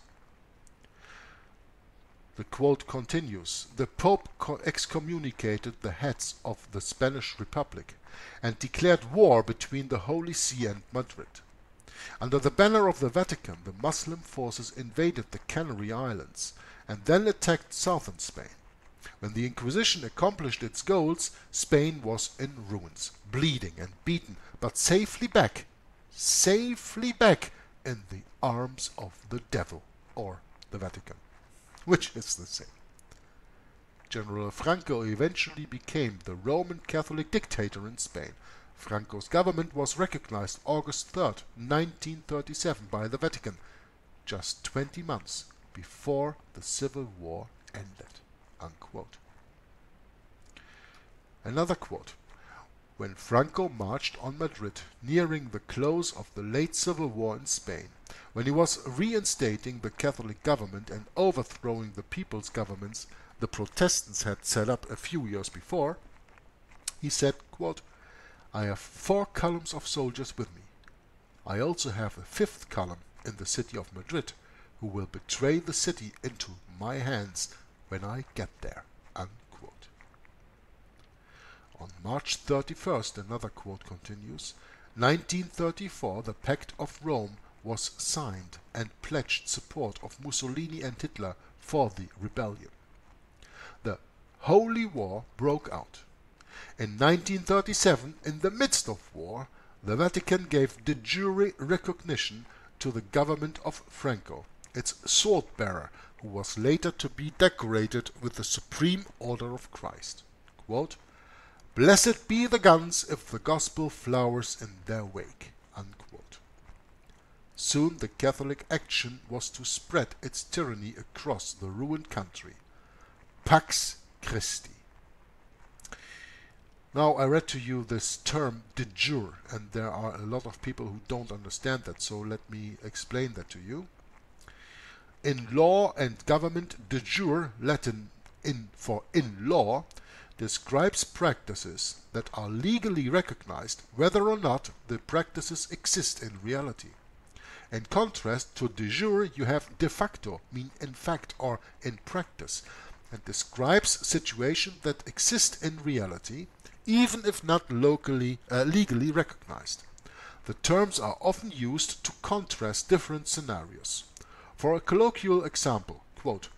The quote continues, "The Pope excommunicated the heads of the Spanish Republic and declared war between the Holy See and Madrid. Under the banner of the Vatican, the Muslim forces invaded the Canary Islands and then attacked southern Spain. When the Inquisition accomplished its goals, Spain was in ruins, bleeding and beaten, but safely back, safely back in the arms of the devil, or the Vatican," which is the same. General Franco eventually became the Roman Catholic dictator in Spain. Franco's government was recognized August third, nineteen thirty-seven by the Vatican, just twenty months before the Civil War ended. Unquote. Another quote. When Franco marched on Madrid, nearing the close of the late Civil War in Spain, when he was reinstating the Catholic government and overthrowing the people's governments the Protestants had set up a few years before, he said, quote, "I have four columns of soldiers with me. I also have a fifth column in the city of Madrid, who will betray the city into my hands when I get there." Unquote. On March thirty-first, another quote continues, nineteen thirty-four, the Pact of Rome was signed and pledged support of Mussolini and Hitler for the rebellion. The Holy War broke out. In nineteen thirty-seven, in the midst of war, the Vatican gave de jure recognition to the government of Franco, its sword-bearer, who was later to be decorated with the Supreme Order of Christ. Quote, "Blessed be the guns if the gospel flowers in their wake." Unquote. Soon the Catholic action was to spread its tyranny across the ruined country. Pax Christi. Now, I read to you this term de jure, and there are a lot of people who don't understand that, so let me explain that to you. In law and government, de jure, Latin in for in law, describes practices that are legally recognized, whether or not the practices exist in reality. In contrast to de jure, you have de facto, mean in fact or in practice, and describes situations that exist in reality, even if not locally, uh, legally recognized. The terms are often used to contrast different scenarios. For a colloquial example, quote,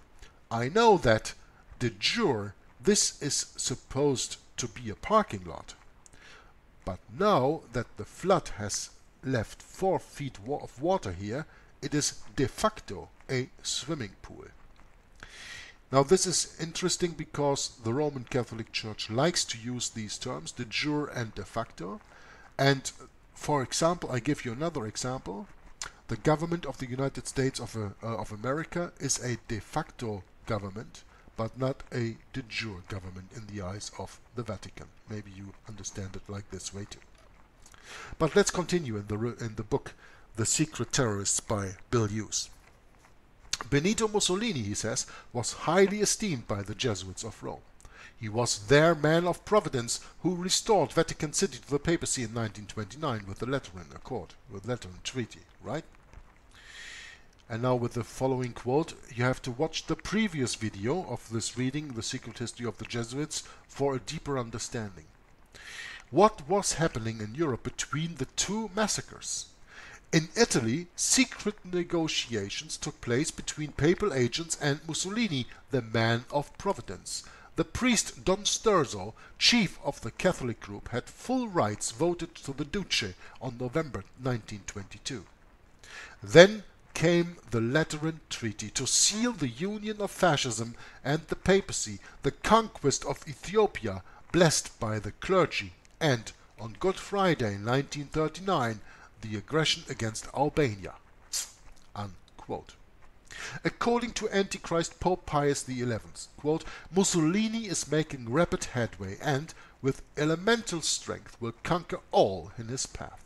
"I know that, de jure, this is supposed to be a parking lot. But now that the flood has left four feet wa- of water here, it is de facto a swimming pool." Now, this is interesting because the Roman Catholic Church likes to use these terms, de jure and de facto. And, for example, I give you another example. The government of the United States of, uh, of America is a de facto government, but not a de jure government in the eyes of the Vatican. Maybe you understand it like this way too. But let's continue in the, in the book, The Secret Terrorists by Bill Hughes. Benito Mussolini, he says, was highly esteemed by the Jesuits of Rome. He was their man of providence who restored Vatican City to the papacy in nineteen twenty-nine with the Lateran Accord, with the Lateran Treaty, right? And now with the following quote, you have to watch the previous video of this reading, The Secret History of the Jesuits, for a deeper understanding. What was happening in Europe between the two massacres? In Italy, secret negotiations took place between papal agents and Mussolini, the man of Providence. The priest Don Sturzo, chief of the Catholic group, had full rights voted to the Duce on November nineteen twenty-two. Then came the Lateran Treaty to seal the union of fascism and the papacy, the conquest of Ethiopia, blessed by the clergy, and, on Good Friday nineteen thirty-nine, the aggression against Albania. Unquote. According to Antichrist Pope Pius the eleventh, quote, Mussolini is making rapid headway and, with elemental strength, will conquer all in his path.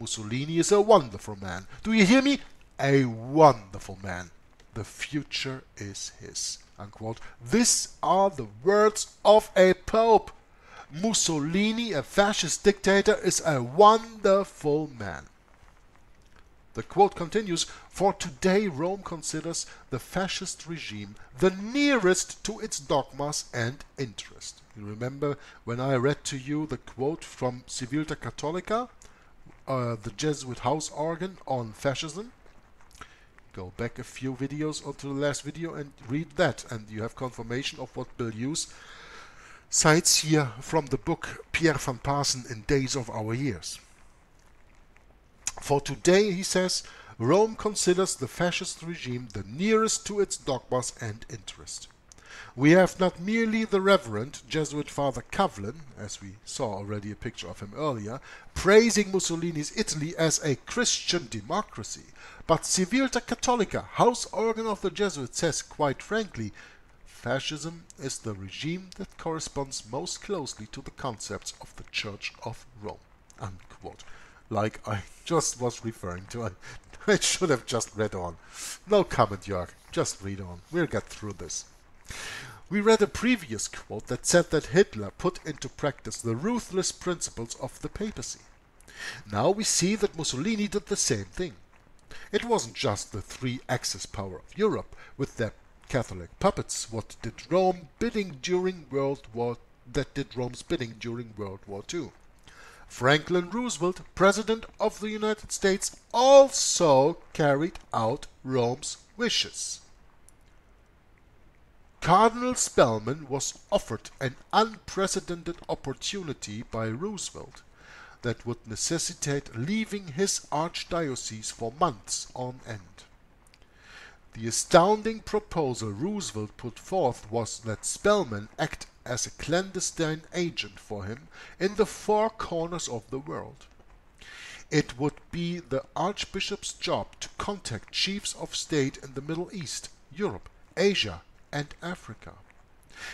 Mussolini is a wonderful man. Do you hear me? A wonderful man. The future is his. Unquote. These are the words of a pope. Mussolini, a fascist dictator, is a wonderful man. The quote continues, for today Rome considers the fascist regime the nearest to its dogmas and interest. You remember when I read to you the quote from Civiltà Cattolica, uh, the Jesuit house organ on fascism? Go back a few videos onto the last video and read that, and you have confirmation of what Bill Hughes cites here from the book Pierre van Pasen in Days of Our Years. For today, he says, Rome considers the fascist regime the nearest to its dogmas and interest. We have not merely the Reverend Jesuit Father Coughlin, as we saw already a picture of him earlier, praising Mussolini's Italy as a Christian democracy, but Civiltà Cattolica, house organ of the Jesuits, says quite frankly, fascism is the regime that corresponds most closely to the concepts of the Church of Rome. Unquote. Like I just was referring to. I, I should have just read on. No comment, Jörg. Just read on. We'll get through this. We read a previous quote that said that Hitler put into practice the ruthless principles of the papacy. Now we see that Mussolini did the same thing. It wasn't just the three-axis power of Europe with their Catholic puppets what did Rome bidding during World War that did Rome's bidding during World War Two. Franklin Roosevelt, President of the United States, also carried out Rome's wishes. Cardinal Spellman was offered an unprecedented opportunity by Roosevelt that would necessitate leaving his archdiocese for months on end. The astounding proposal Roosevelt put forth was that Spellman act as a clandestine agent for him in the four corners of the world. It would be the Archbishop's job to contact chiefs of state in the Middle East, Europe, Asia, and Africa.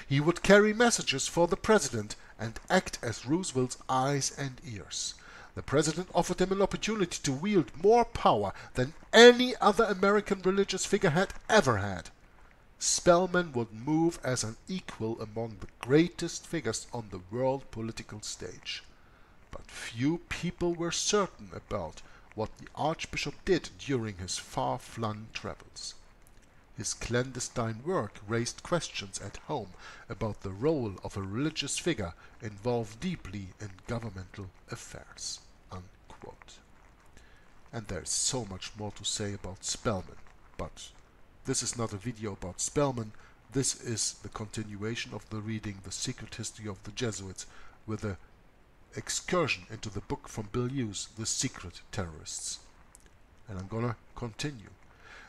He would carry messages for the president and act as Roosevelt's eyes and ears. The president offered him an opportunity to wield more power than any other American religious figure had ever had. Spellman would move as an equal among the greatest figures on the world political stage. But few people were certain about what the Archbishop did during his far-flung travels. His clandestine work raised questions at home about the role of a religious figure involved deeply in governmental affairs. Unquote. And there is so much more to say about Spellman, but this is not a video about Spellman. This is the continuation of the reading The Secret History of the Jesuits with an excursion into the book from Bill Hughes, The Secret Terrorists. And I'm gonna continue.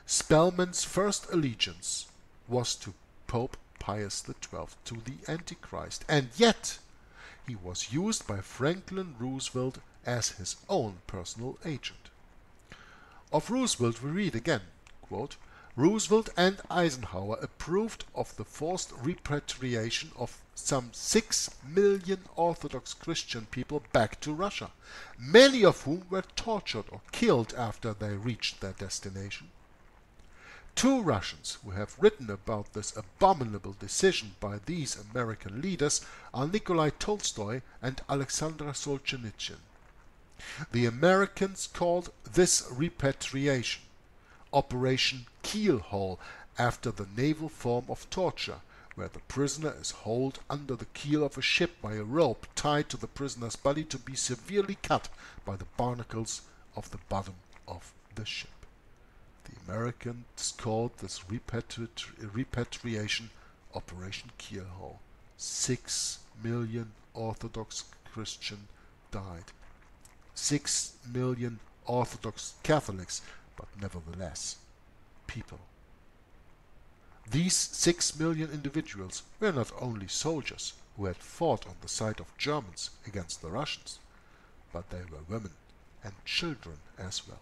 Spellman's first allegiance was to Pope Pius the twelfth, to the Antichrist, and yet he was used by Franklin Roosevelt as his own personal agent. Of Roosevelt we read again, quote, Roosevelt and Eisenhower approved of the forced repatriation of some six million Orthodox Christian people back to Russia, many of whom were tortured or killed after they reached their destination. Two Russians who have written about this abominable decision by these American leaders are Nikolai Tolstoy and Alexander Solzhenitsyn. The Americans called this repatriation. Operation Keelhaul, after the naval form of torture, where the prisoner is hauled under the keel of a ship by a rope tied to the prisoner's body to be severely cut by the barnacles of the bottom of the ship. The Americans called this repatri- repatriation Operation Keelhaul. Six million Orthodox Christians died. Six million Orthodox Catholics, but nevertheless, people. These six million individuals were not only soldiers who had fought on the side of Germans against the Russians, but they were women and children as well.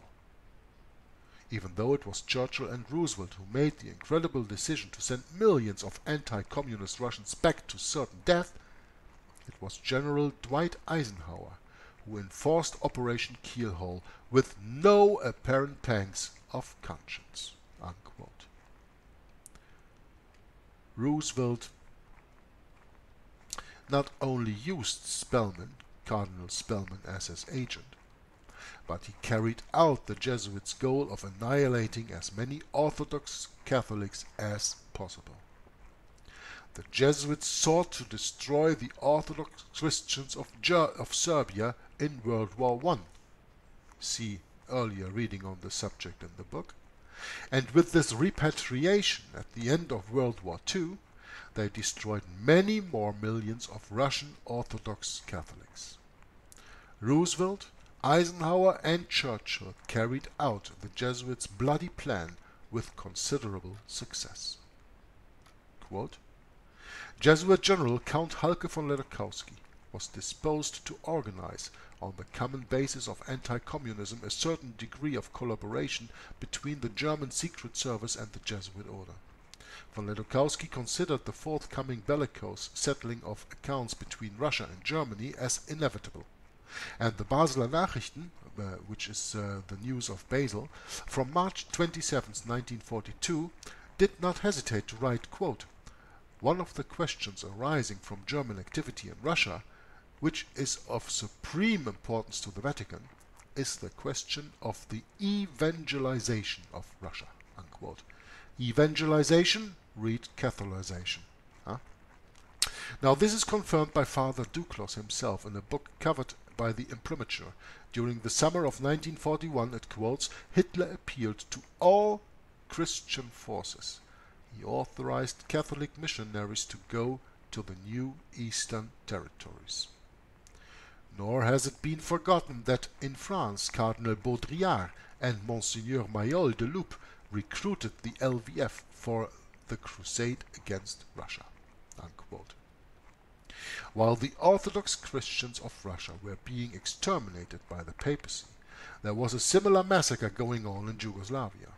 Even though it was Churchill and Roosevelt who made the incredible decision to send millions of anti-communist Russians back to certain death, it was General Dwight Eisenhower who enforced Operation Keelhaul with no apparent pangs of conscience." Unquote. Roosevelt not only used Spelman, Cardinal Spelman, as his agent, but he carried out the Jesuits' goal of annihilating as many Orthodox Catholics as possible. The Jesuits sought to destroy the Orthodox Christians of, Ger of Serbia in World War One. See earlier reading on the subject in the book. And with this repatriation at the end of World War Two, they destroyed many more millions of Russian Orthodox Catholics. Roosevelt, Eisenhower and Churchill carried out the Jesuits' bloody plan with considerable success. Quote, Jesuit General Count Halka von Ledóchowski was disposed to organize, on the common basis of anti-communism, a certain degree of collaboration between the German Secret Service and the Jesuit order. Von Ledóchowski considered the forthcoming bellicose settling of accounts between Russia and Germany as inevitable, and the Basler Nachrichten, uh, which is uh, the news of Basel, from March twenty-seventh, nineteen forty-two, did not hesitate to write, quote, one of the questions arising from German activity in Russia, which is of supreme importance to the Vatican, is the question of the evangelization of Russia, unquote. Evangelization, read Catholicization. Huh? Now this is confirmed by Father Duclos himself in a book covered by the Imprimatur. During the summer of nineteen forty-one, it quotes, Hitler appealed to all Christian forces. He authorized Catholic missionaries to go to the new Eastern territories. Nor has it been forgotten that in France, Cardinal Baudrillard and Monseigneur Mayol de Loup recruited the L V F for the crusade against Russia. Unquote. While the Orthodox Christians of Russia were being exterminated by the papacy, there was a similar massacre going on in Yugoslavia.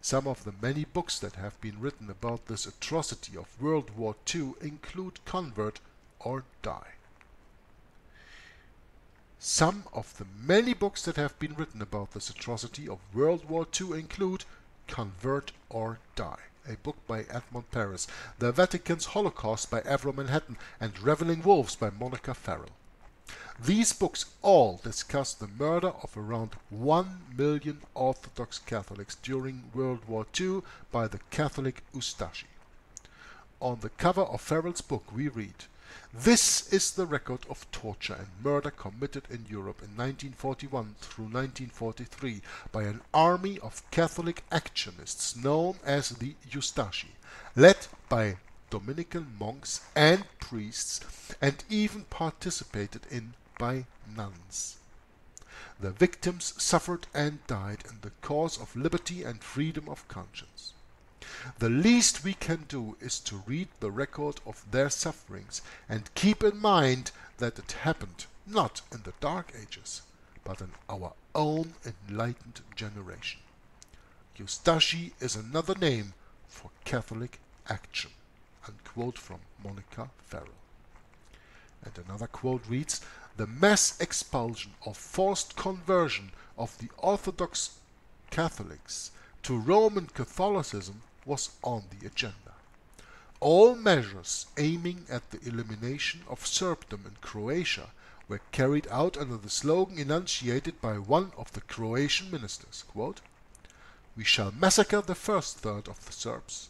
Some of the many books that have been written about this atrocity of World War Two include Convert or Die. Some of the many books that have been written about this atrocity of World War Two include Convert or Die, a book by Edmond Paris, The Vatican's Holocaust by Avro Manhattan, and Reveling Wolves by Monica Farrell. These books all discuss the murder of around one million Orthodox Catholics during World War Two by the Catholic Ustashi. On the cover of Farrell's book we read, this is the record of torture and murder committed in Europe in nineteen forty-one through nineteen forty-three by an army of Catholic actionists known as the Ustashi, led by Dominican monks and priests, and even participated in by nuns. The victims suffered and died in the cause of liberty and freedom of conscience. The least we can do is to read the record of their sufferings and keep in mind that it happened not in the Dark Ages, but in our own enlightened generation. Ustashi is another name for Catholic action. Unquote from Monica Farrell. And another quote reads, the mass expulsion or forced conversion of the Orthodox Catholics to Roman Catholicism was on the agenda. All measures aiming at the elimination of serfdom in Croatia were carried out under the slogan enunciated by one of the Croatian ministers, quote, We shall massacre the first third of the Serbs,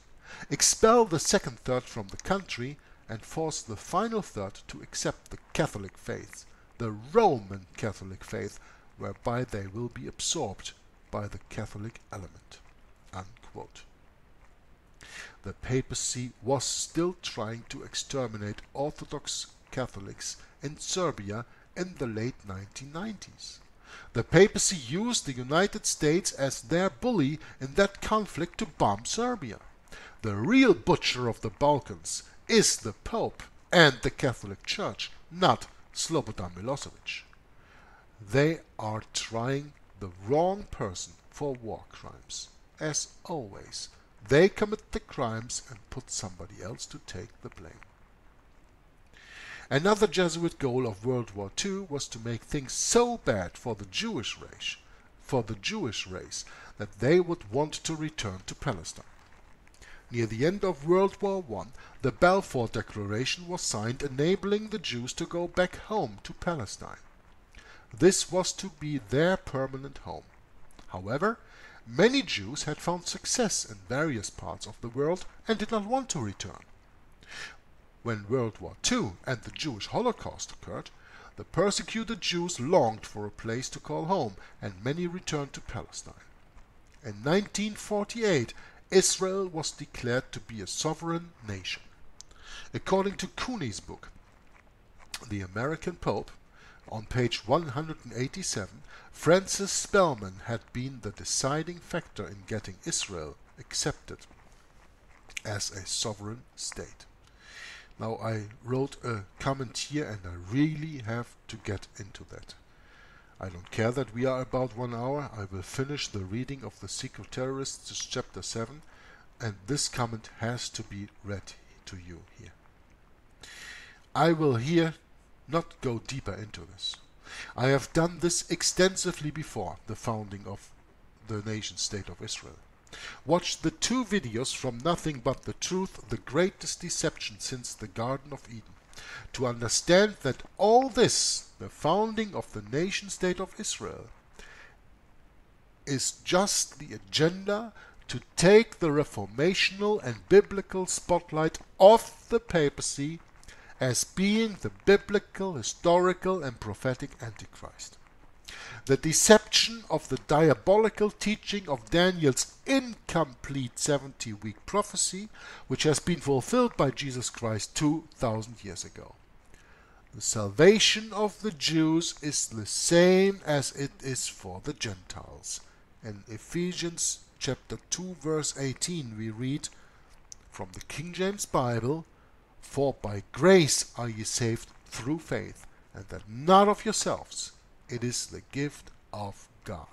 expel the second third from the country, and force the final third to accept the Catholic faith, the Roman Catholic faith, whereby they will be absorbed by the Catholic element." Unquote. The papacy was still trying to exterminate Orthodox Catholics in Serbia in the late nineteen nineties. The papacy used the United States as their bully in that conflict to bomb Serbia. The real butcher of the Balkans is the Pope and the Catholic Church, not Slobodan Milosevic. They are trying the wrong person for war crimes. As always, they commit the crimes and put somebody else to take the blame. Another Jesuit goal of World War Two was to make things so bad for the Jewish race, for the Jewish race, that they would want to return to Palestine. Near the end of World War One, the Balfour Declaration was signed, enabling the Jews to go back home to Palestine. This was to be their permanent home. However, many Jews had found success in various parts of the world and did not want to return. When World War Two and the Jewish Holocaust occurred, the persecuted Jews longed for a place to call home, and many returned to Palestine. In nineteen forty-eight, Israel was declared to be a sovereign nation. According to Cooney's book, The American Pope, on page one hundred eighty-seven, Francis Spellman had been the deciding factor in getting Israel accepted as a sovereign state. Now, I wrote a comment here and I really have to get into that. I don't care that we are about one hour. I will finish the reading of The Secret Terrorists, Chapter seven, and this comment has to be read to you here. I will here not go deeper into this. I have done this extensively before the founding of the nation-state of Israel. Watch the two videos from Nothing But the Truth, The Greatest Deception Since the Garden of Eden, to understand that all this, the founding of the nation-state of Israel, is just the agenda to take the reformational and biblical spotlight off the papacy as being the biblical, historical and prophetic Antichrist. The deception of the diabolical teaching of Daniel's incomplete seventy-week prophecy, which has been fulfilled by Jesus Christ two thousand years ago. The salvation of the Jews is the same as it is for the Gentiles. In Ephesians chapter two verse eighteen we read from the King James Bible, "For by grace are ye saved through faith, and that not of yourselves. It is the gift of God."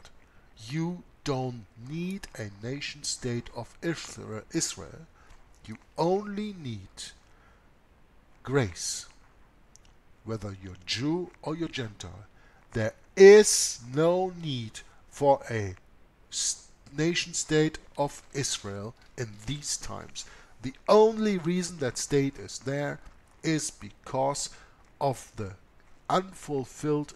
You don't need a nation-state of Israel. You only need grace. Whether you're Jew or you're Gentile, there is no need for a nation-state of Israel in these times. The only reason that state is there is because of the unfulfilled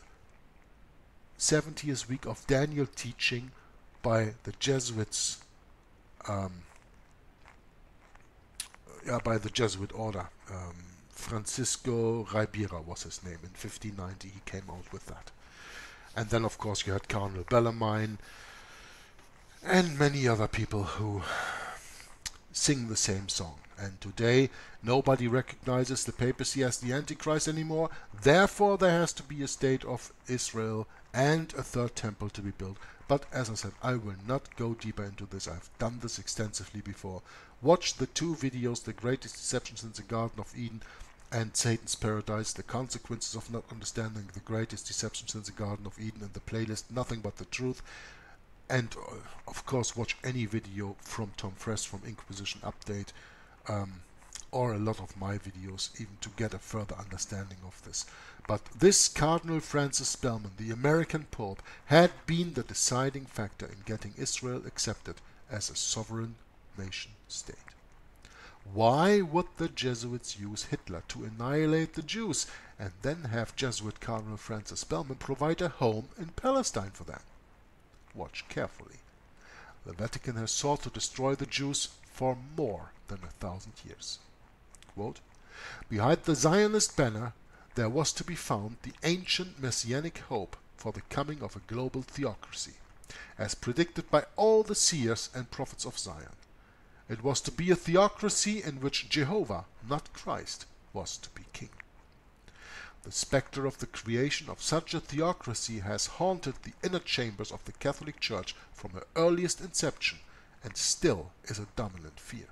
seventieth week of Daniel teaching by the Jesuits, um, yeah, by the Jesuit order. Um, Francisco Ribera was his name. In fifteen ninety he came out with that. And then of course you had Cardinal Bellarmine and many other people who sing the same song. And today nobody recognizes the papacy as the Antichrist anymore. Therefore there has to be a state of Israel and a third temple to be built. But as I said, I will not go deeper into this. I've done this extensively before. Watch the two videos, The Greatest Deception Since the Garden of Eden and Satan's Paradise, The Consequences of Not Understanding the Greatest Deception Since the Garden of Eden, and the playlist Nothing But the Truth. And uh, of course watch any video from Tom Fress from Inquisition Update, Um, or a lot of my videos, even to get a further understanding of this. But this Cardinal Francis Spellman, the American Pope, had been the deciding factor in getting Israel accepted as a sovereign nation state. Why would the Jesuits use Hitler to annihilate the Jews and then have Jesuit Cardinal Francis Spellman provide a home in Palestine for them? Watch carefully. the Vatican has sought to destroy the Jews for more than a thousand years. Quote, "Behind the Zionist banner there was to be found the ancient messianic hope for the coming of a global theocracy, as predicted by all the seers and prophets of Zion. It was to be a theocracy in which Jehovah, not Christ, was to be king. The spectre of the creation of such a theocracy has haunted the inner chambers of the Catholic Church from her earliest inception and still is a dominant fear.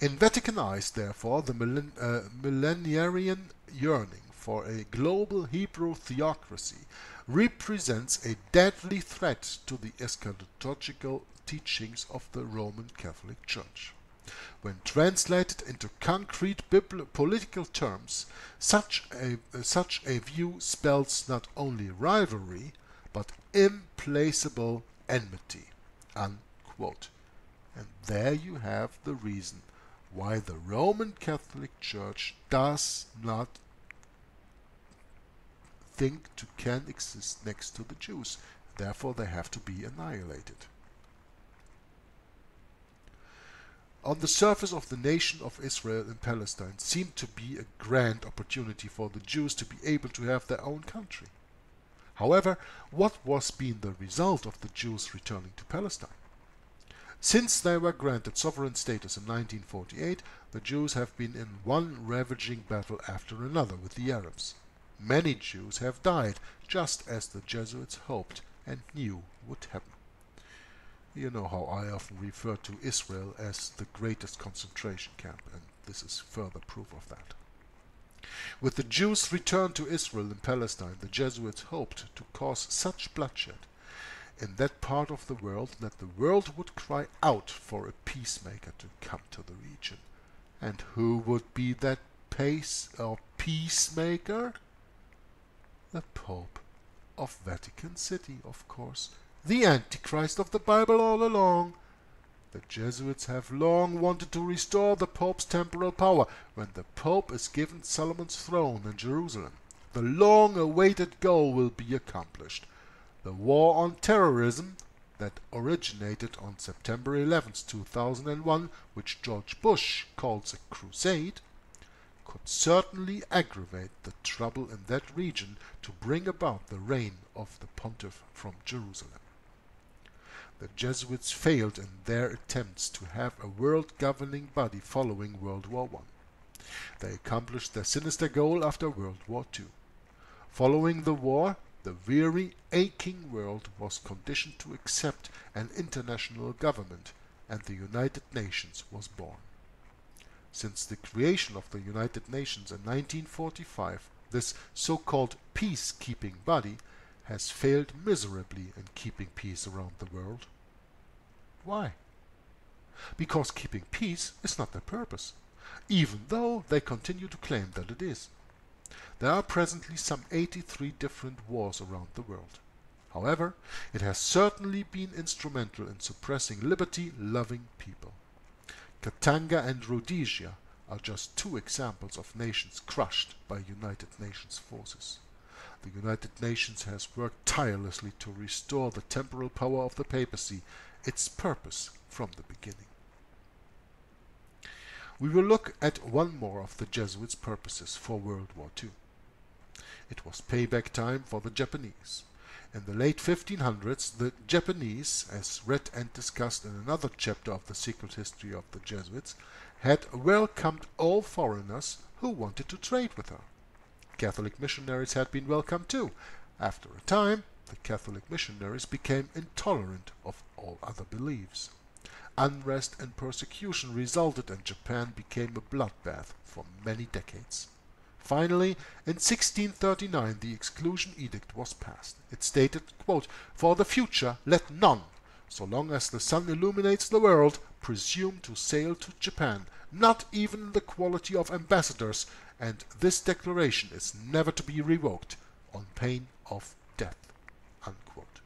In Vatican eyes, therefore, the millen uh, millenarian yearning for a global Hebrew theocracy represents a deadly threat to the eschatological teachings of the Roman Catholic Church. When translated into concrete political terms, such a, such a view spells not only rivalry, but implacable enmity." Unquote. And there you have the reason why the Roman Catholic Church does not think to can exist next to the Jews. Therefore, they have to be annihilated. On the surface of the nation of Israel and Palestine seemed to be a grand opportunity for the Jews to be able to have their own country. However, what was being the result of the Jews returning to Palestine? Since they were granted sovereign status in nineteen forty-eight, the Jews have been in one ravaging battle after another with the Arabs. Many Jews have died, just as the Jesuits hoped and knew would happen. You know how I often refer to Israel as the greatest concentration camp, and this is further proof of that. With the Jews' return to Israel and Palestine, the Jesuits hoped to cause such bloodshed in that part of the world that the world would cry out for a peacemaker to come to the region. And who would be that pace or peacemaker? The Pope of Vatican City, of course. The Antichrist of the Bible all along. The Jesuits have long wanted to restore the Pope's temporal power. When the Pope is given Solomon's throne in Jerusalem, the long-awaited goal will be accomplished. The war on terrorism that originated on September eleventh, two thousand one, which George Bush calls a crusade, could certainly aggravate the trouble in that region to bring about the reign of the Pontiff from Jerusalem. The Jesuits failed in their attempts to have a world-governing body following World War One. They accomplished their sinister goal after World War Two. Following the war, the weary, aching world was conditioned to accept an international government, and the United Nations was born. Since the creation of the United Nations in nineteen forty-five, this so-called peacekeeping body has failed miserably in keeping peace around the world. Why? Because keeping peace is not their purpose, even though they continue to claim that it is. There are presently some eighty-three different wars around the world. However, it has certainly been instrumental in suppressing liberty-loving people. Katanga and Rhodesia are just two examples of nations crushed by United Nations forces. The United Nations has worked tirelessly to restore the temporal power of the papacy, its purpose from the beginning. We will look at one more of the Jesuits' purposes for World War Two. It was payback time for the Japanese. In the late fifteen hundreds, the Japanese, as read and discussed in another chapter of The Secret History of the Jesuits, had welcomed all foreigners who wanted to trade with her. Catholic missionaries had been welcome too. After a time, the Catholic missionaries became intolerant of all other beliefs. Unrest and persecution resulted, and Japan became a bloodbath for many decades. Finally, in sixteen thirty-nine, the Exclusion Edict was passed. It stated, quote, "For the future, let none, so long as the sun illuminates the world, presume to sail to Japan, not even in the quality of ambassadors, and this declaration is never to be revoked, on pain of death." Unquote.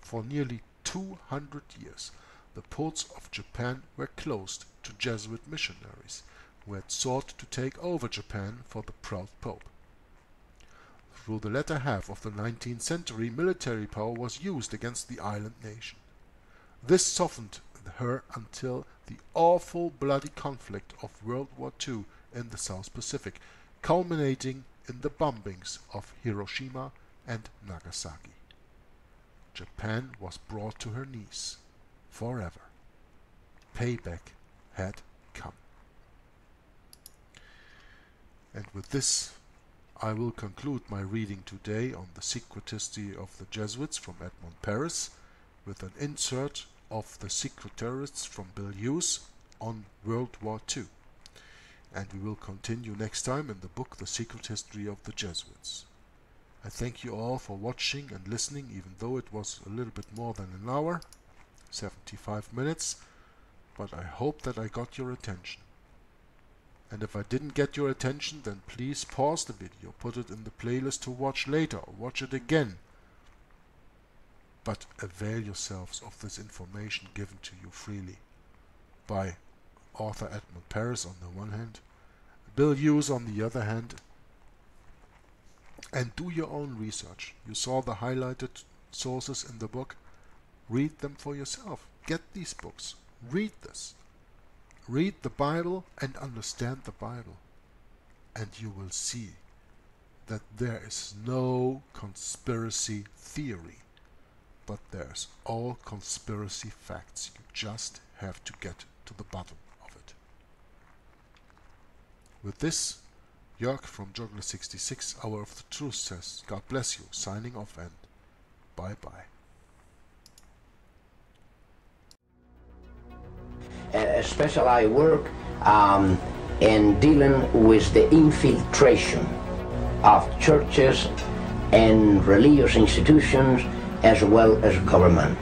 For nearly two hundred years, the ports of Japan were closed to Jesuit missionaries, who had sought to take over Japan for the proud Pope. Through the latter half of the nineteenth century, military power was used against the island nation. This softened her until the awful bloody conflict of World War Two in the South Pacific, culminating in the bombings of Hiroshima and Nagasaki. Japan was brought to her knees forever. Payback had come. And with this, I will conclude my reading today on The Secret History of the Jesuits from Edmond Paris, with an insert of The Secret Terrorists from Bill Hughes on World War Two. And we will continue next time in the book The Secret History of the Jesuits. I thank you all for watching and listening, even though it was a little bit more than an hour, seventy-five minutes, but I hope that I got your attention. And if I didn't get your attention, then please pause the video, put it in the playlist to watch later, or watch it again. But avail yourselves of this information given to you freely by author Edmond Paris on the one hand, Bill Hughes on the other hand, and do your own research. You saw the highlighted sources in the book. Read them for yourself. Get these books. Read this. Read the Bible and understand the Bible. And you will see that there is no conspiracy theory, but there's all conspiracy facts. You just have to get to the bottom of it. With this, Jörg from Juggler sixty-six, Hour of the Truth, says, God bless you, signing off, and bye-bye. Especially I work um, in dealing with the infiltration of churches and religious institutions as well as government.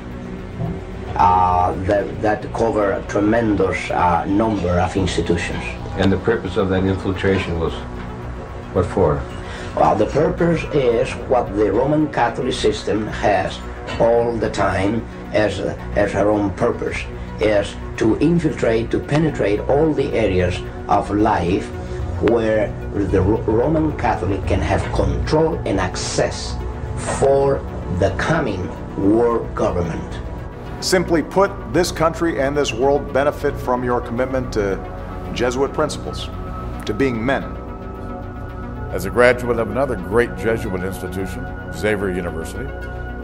Uh, that, that cover a tremendous uh, number of institutions. And the purpose of that infiltration was what for? Well, the purpose is what the Roman Catholic system has all the time as, a, as her own purpose, is to infiltrate, to penetrate all the areas of life where the Ro Roman Catholic can have control and access for the coming world government. Simply put, this country and this world benefit from your commitment to Jesuit principles, to being men. As a graduate of another great Jesuit institution, Xavier University,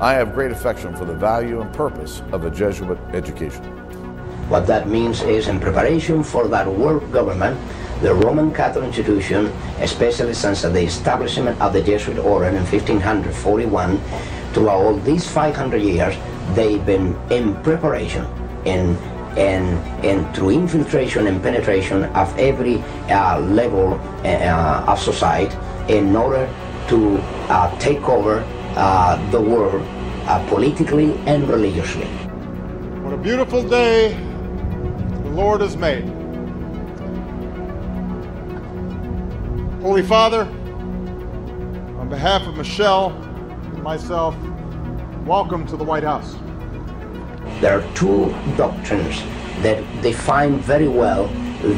I have great affection for the value and purpose of the Jesuit education. What that means is, in preparation for that world government, the Roman Catholic institution, especially since the establishment of the Jesuit order in fifteen forty-one, throughout all these five hundred years, they've been in preparation, in And, and through infiltration and penetration of every uh, level uh, of society in order to uh, take over uh, the world uh, politically and religiously. What a beautiful day the Lord has made. Holy Father, on behalf of Michelle and myself, welcome to the White House. There are two doctrines that define very well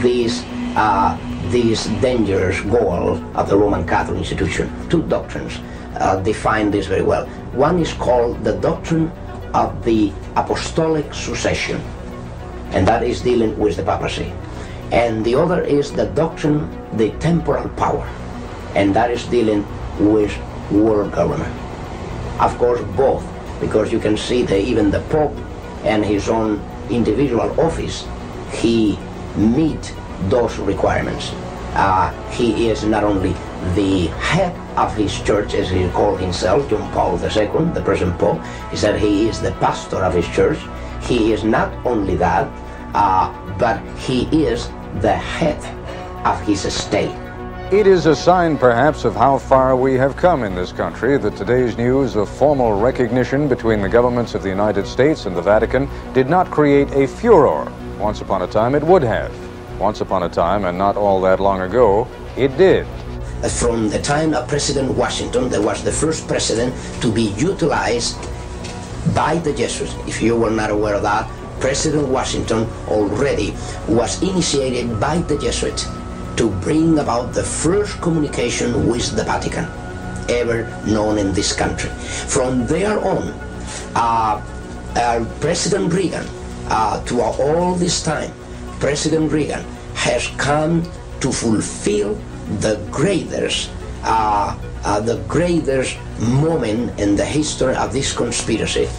these, uh, these dangerous goal of the Roman Catholic institution. Two doctrines uh, define this very well. One is called the doctrine of the apostolic succession, and that is dealing with the papacy. And the other is the doctrine, the temporal power, and that is dealing with world government. Of course, both, because you can see that even the Pope and his own individual office, he meet those requirements. Uh, he is not only the head of his church, as he called himself, John Paul the Second, the present Pope, he said he is the pastor of his church. He is not only that, uh, but he is the head of his state. It is a sign, perhaps, of how far we have come in this country that today's news of formal recognition between the governments of the United States and the Vatican did not create a furore. Once upon a time, it would have. Once upon a time, and not all that long ago, it did. From the time of President Washington, there was the first president to be utilized by the Jesuits. If you were not aware of that, President Washington already was initiated by the Jesuits to bring about the first communication with the Vatican ever known in this country. From there on, uh, uh, President Reagan, uh, throughout all this time, President Reagan has come to fulfill the greatest, uh, uh, the greatest moment in the history of this conspiracy.